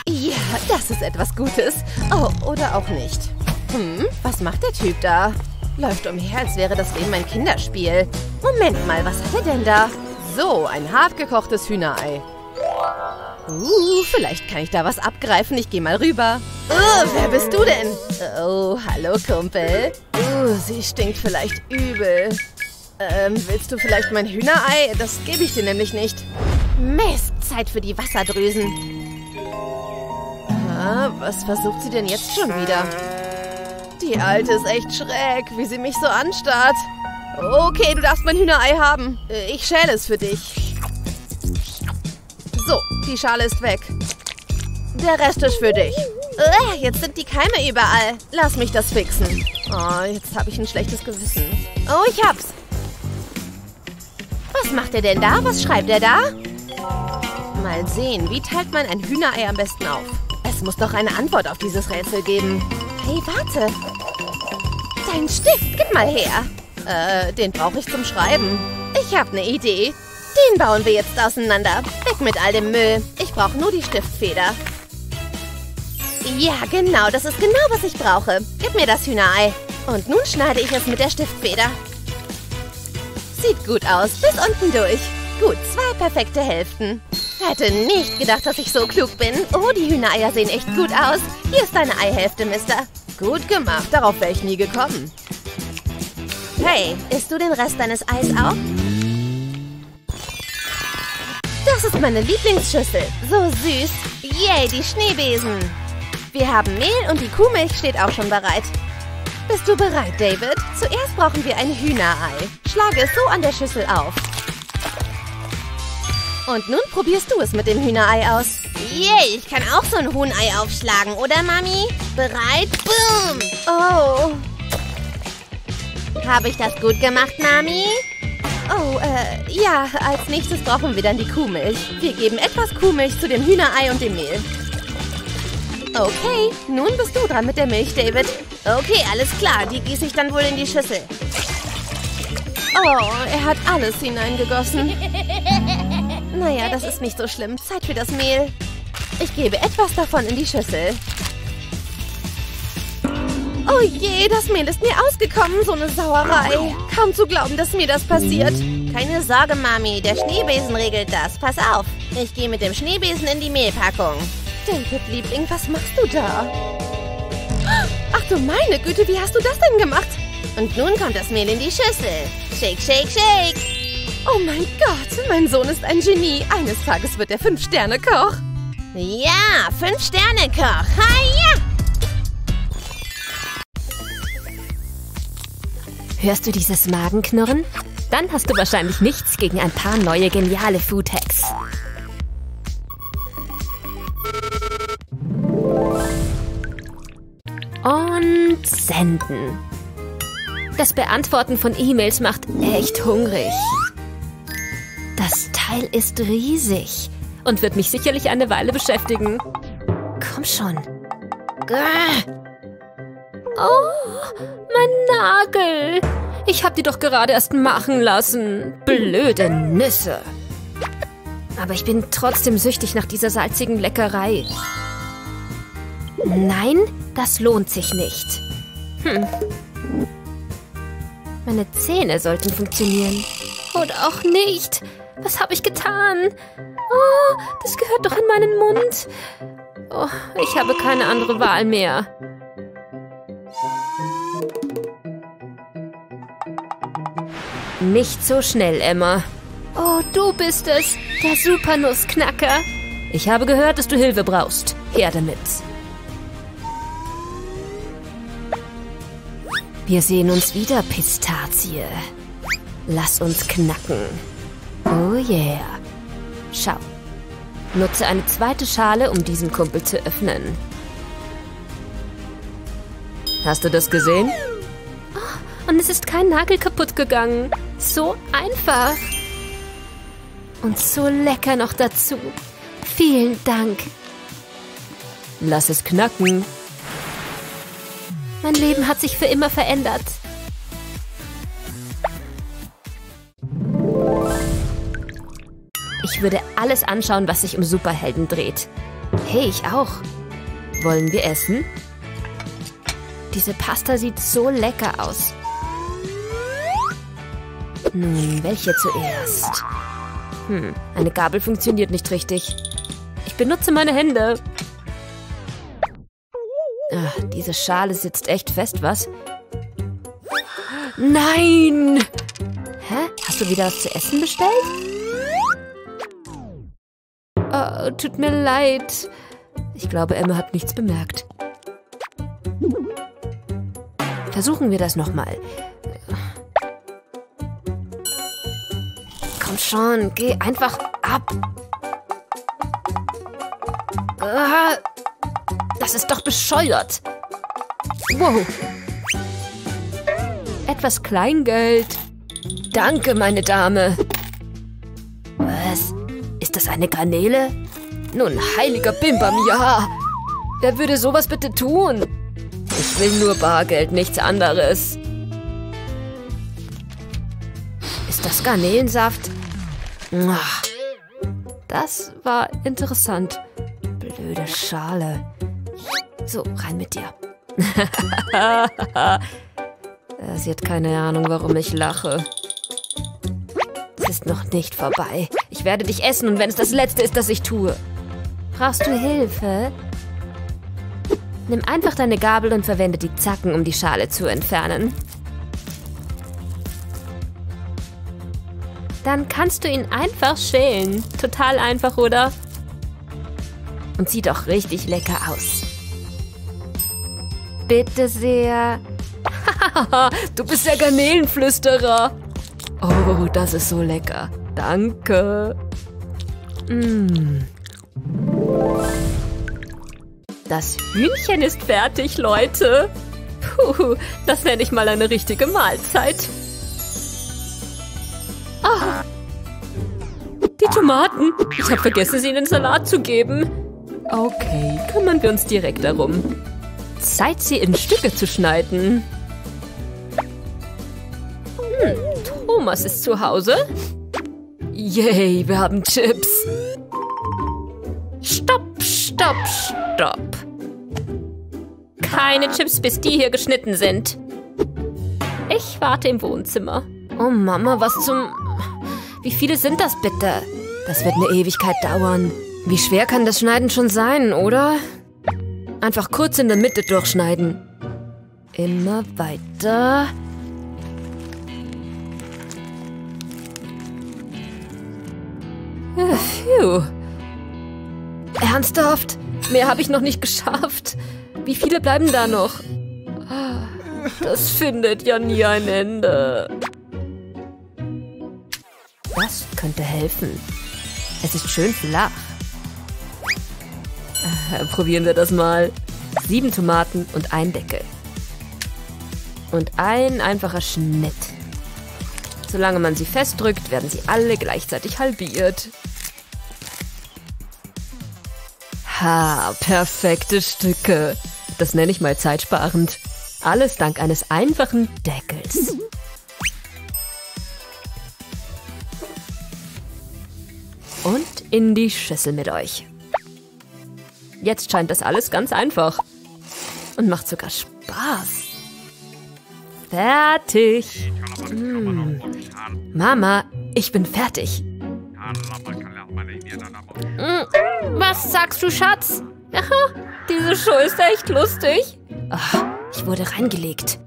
Ja, das ist etwas Gutes. Oh, oder auch nicht. Was macht der Typ da? Läuft umher, als wäre das Leben ein Kinderspiel. Moment mal, was hat er denn da? So, ein hart gekochtes Hühnerei. Vielleicht kann ich da was abgreifen. Ich gehe mal rüber. Wer bist du denn? Oh, hallo, Kumpel. Sie stinkt vielleicht übel. Willst du vielleicht mein Hühnerei? Das gebe ich dir nämlich nicht. Mist, Zeit für die Wasserdrüsen. Na, was versucht sie denn jetzt schon wieder? Die Alte ist echt schräg, wie sie mich so anstarrt. Okay, du darfst mein Hühnerei haben. Ich schäle es für dich. So, die Schale ist weg. Der Rest ist für dich. Jetzt sind die Keime überall. Lass mich das fixen. Oh, jetzt habe ich ein schlechtes Gewissen. Oh, ich hab's. Was macht er denn da? Was schreibt er da? Mal sehen, wie teilt man ein Hühnerei am besten auf? Es muss doch eine Antwort auf dieses Rätsel geben. Hey, warte. Dein Stift, gib mal her. Den brauche ich zum Schreiben. Ich habe eine Idee. Den bauen wir jetzt auseinander. Weg mit all dem Müll. Ich brauche nur die Stiftfeder. Ja, genau. Das ist genau, was ich brauche. Gib mir das Hühnerei. Und nun schneide ich es mit der Stiftfeder. Sieht gut aus. Bis unten durch. Gut, zwei perfekte Hälften. Hätte nicht gedacht, dass ich so klug bin. Oh, die Hühnereier sehen echt gut aus. Hier ist deine Eihälfte, Mister. Gut gemacht. Darauf wäre ich nie gekommen. Hey, isst du den Rest deines Eis auch? Das ist meine Lieblingsschüssel. So süß. Yay, die Schneebesen. Wir haben Mehl und die Kuhmilch steht auch schon bereit. Bist du bereit, David? Zuerst brauchen wir ein Hühnerei. Schlage es so an der Schüssel auf. Und nun probierst du es mit dem Hühnerei aus. Yay, ich kann auch so ein Huhnei aufschlagen, oder, Mami? Bereit? Boom! Oh... Habe ich das gut gemacht, Mami? Oh, ja, als nächstes brauchen wir dann die Kuhmilch. Wir geben etwas Kuhmilch zu dem Hühnerei und dem Mehl. Okay, nun bist du dran mit der Milch, David. Okay, alles klar, die gieße ich dann wohl in die Schüssel. Oh, er hat alles hineingegossen. Naja, das ist nicht so schlimm. Zeit für das Mehl. Ich gebe etwas davon in die Schüssel. Oh je, das Mehl ist mir ausgekommen, so eine Sauerei. Kaum zu glauben, dass mir das passiert. Keine Sorge, Mami, der Schneebesen regelt das. Pass auf, ich gehe mit dem Schneebesen in die Mehlpackung. David, Liebling, was machst du da? Ach du meine Güte, wie hast du das denn gemacht? Und nun kommt das Mehl in die Schüssel. Shake, shake, shake. Oh mein Gott, mein Sohn ist ein Genie. Eines Tages wird er 5-Sterne-Koch. Ja, 5-Sterne-Koch. Hiya! Hörst du dieses Magenknurren? Dann hast du wahrscheinlich nichts gegen ein paar neue geniale Food-Hacks. Und senden. Das Beantworten von E-Mails macht echt hungrig. Das Teil ist riesig und wird mich sicherlich eine Weile beschäftigen. Komm schon. Grrr. Oh, mein Nagel. Ich hab die doch gerade erst machen lassen. Blöde Nüsse. Aber ich bin trotzdem süchtig nach dieser salzigen Leckerei. Nein, das lohnt sich nicht. Meine Zähne sollten funktionieren. Oder auch nicht. Was habe ich getan? Oh, das gehört doch in meinen Mund. Oh, ich habe keine andere Wahl mehr. Nicht so schnell, Emma. Oh, du bist es, der Supernussknacker. Ich habe gehört, dass du Hilfe brauchst. Her damit. Wir sehen uns wieder, Pistazie. Lass uns knacken. Oh yeah. Schau. Nutze eine zweite Schale, um diesen Kumpel zu öffnen. Hast du das gesehen? Und es ist kein Nagel kaputt gegangen. So einfach. Und so lecker noch dazu. Vielen Dank. Lass es knacken. Mein Leben hat sich für immer verändert. Ich würde alles anschauen, was sich um Superhelden dreht. Hey, ich auch. Wollen wir essen? Diese Pasta sieht so lecker aus. Nun, welche zuerst? Eine Gabel funktioniert nicht richtig. Ich benutze meine Hände. Ach, diese Schale sitzt echt fest, was? Nein! Hä? Hast du wieder was zu essen bestellt? Oh, tut mir leid. Ich glaube, Emma hat nichts bemerkt. Versuchen wir das nochmal. Komm schon, geh einfach ab. Das ist doch bescheuert. Wow. Etwas Kleingeld. Danke, meine Dame. Was? Ist das eine Garnele? Nun, heiliger Bimbam, ja. Wer würde sowas bitte tun? Ich will nur Bargeld, nichts anderes. Ist das Garnelensaft? Das war interessant. Blöde Schale. So, rein mit dir. Sie hat keine Ahnung, warum ich lache. Es ist noch nicht vorbei. Ich werde dich essen und wenn es das Letzte ist, das ich tue. Brauchst du Hilfe? Nimm einfach deine Gabel und verwende die Zacken, um die Schale zu entfernen. Dann kannst du ihn einfach schälen. Total einfach, oder? Und sieht auch richtig lecker aus. Bitte sehr. Du bist der Garnelenflüsterer. Oh, das ist so lecker. Danke. Das Hühnchen ist fertig, Leute. Puh, das nenne ich mal eine richtige Mahlzeit. Oh, die Tomaten. Ich habe vergessen, sie in den Salat zu geben. Okay, kümmern wir uns direkt darum. Zeit, sie in Stücke zu schneiden. Thomas ist zu Hause. Yay, wir haben Chips. Stopp, stopp, stopp. Keine Chips, bis die hier geschnitten sind. Ich warte im Wohnzimmer. Oh Mama, was zum... Wie viele sind das bitte? Das wird eine Ewigkeit dauern. Wie schwer kann das Schneiden schon sein, oder? Einfach kurz in der Mitte durchschneiden. Immer weiter... Phew. Ernsthaft? Mehr habe ich noch nicht geschafft. Wie viele bleiben da noch? Das findet ja nie ein Ende. Das könnte helfen. Es ist schön flach. Probieren wir das mal. 7 Tomaten und ein Deckel. Und ein einfacher Schnitt. Solange man sie festdrückt, werden sie alle gleichzeitig halbiert. Ha, perfekte Stücke. Das nenne ich mal zeitsparend. Alles dank eines einfachen Deckels. Und in die Schüssel mit euch. Jetzt scheint das alles ganz einfach. Und macht sogar Spaß. Fertig. Mama, ich bin fertig. Was sagst du, Schatz? Diese Show ist echt lustig. Oh, ich wurde reingelegt.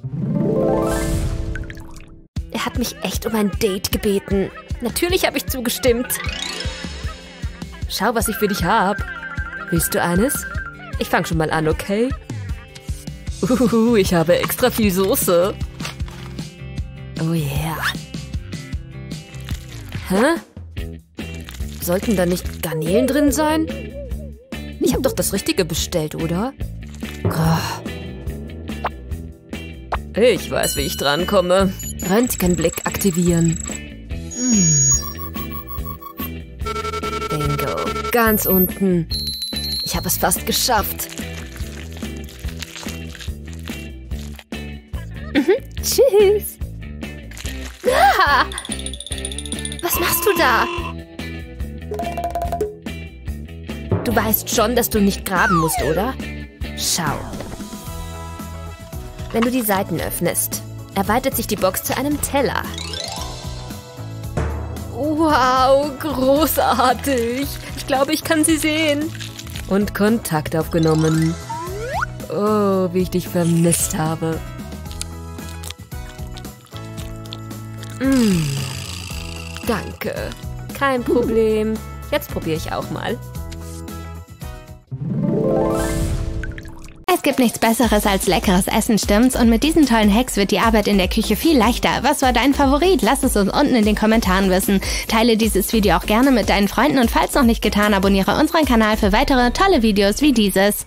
Er hat mich echt um ein Date gebeten. Natürlich habe ich zugestimmt. Schau, was ich für dich habe. Willst du eines? Ich fange schon mal an, okay? Ich habe extra viel Soße. Oh yeah. Hä? Sollten da nicht Garnelen drin sein? Ich habe doch das Richtige bestellt, oder? Oh. Ich weiß, wie ich drankomme. Röntgenblick aktivieren. Bingo. Ganz unten. Ich habe es fast geschafft. Tschüss. Was machst du da? Du weißt schon, dass du nicht graben musst, oder? Schau. Wenn du die Seiten öffnest, erweitert sich die Box zu einem Teller. Wow, großartig. Ich glaube, ich kann sie sehen. Und Kontakt aufgenommen. Oh, wie ich dich vermisst habe. Danke. Kein Problem. Jetzt probiere ich auch mal. Es gibt nichts Besseres als leckeres Essen, stimmt's? Und mit diesen tollen Hacks wird die Arbeit in der Küche viel leichter. Was war dein Favorit? Lass es uns unten in den Kommentaren wissen. Teile dieses Video auch gerne mit deinen Freunden und falls noch nicht getan, abonniere unseren Kanal für weitere tolle Videos wie dieses.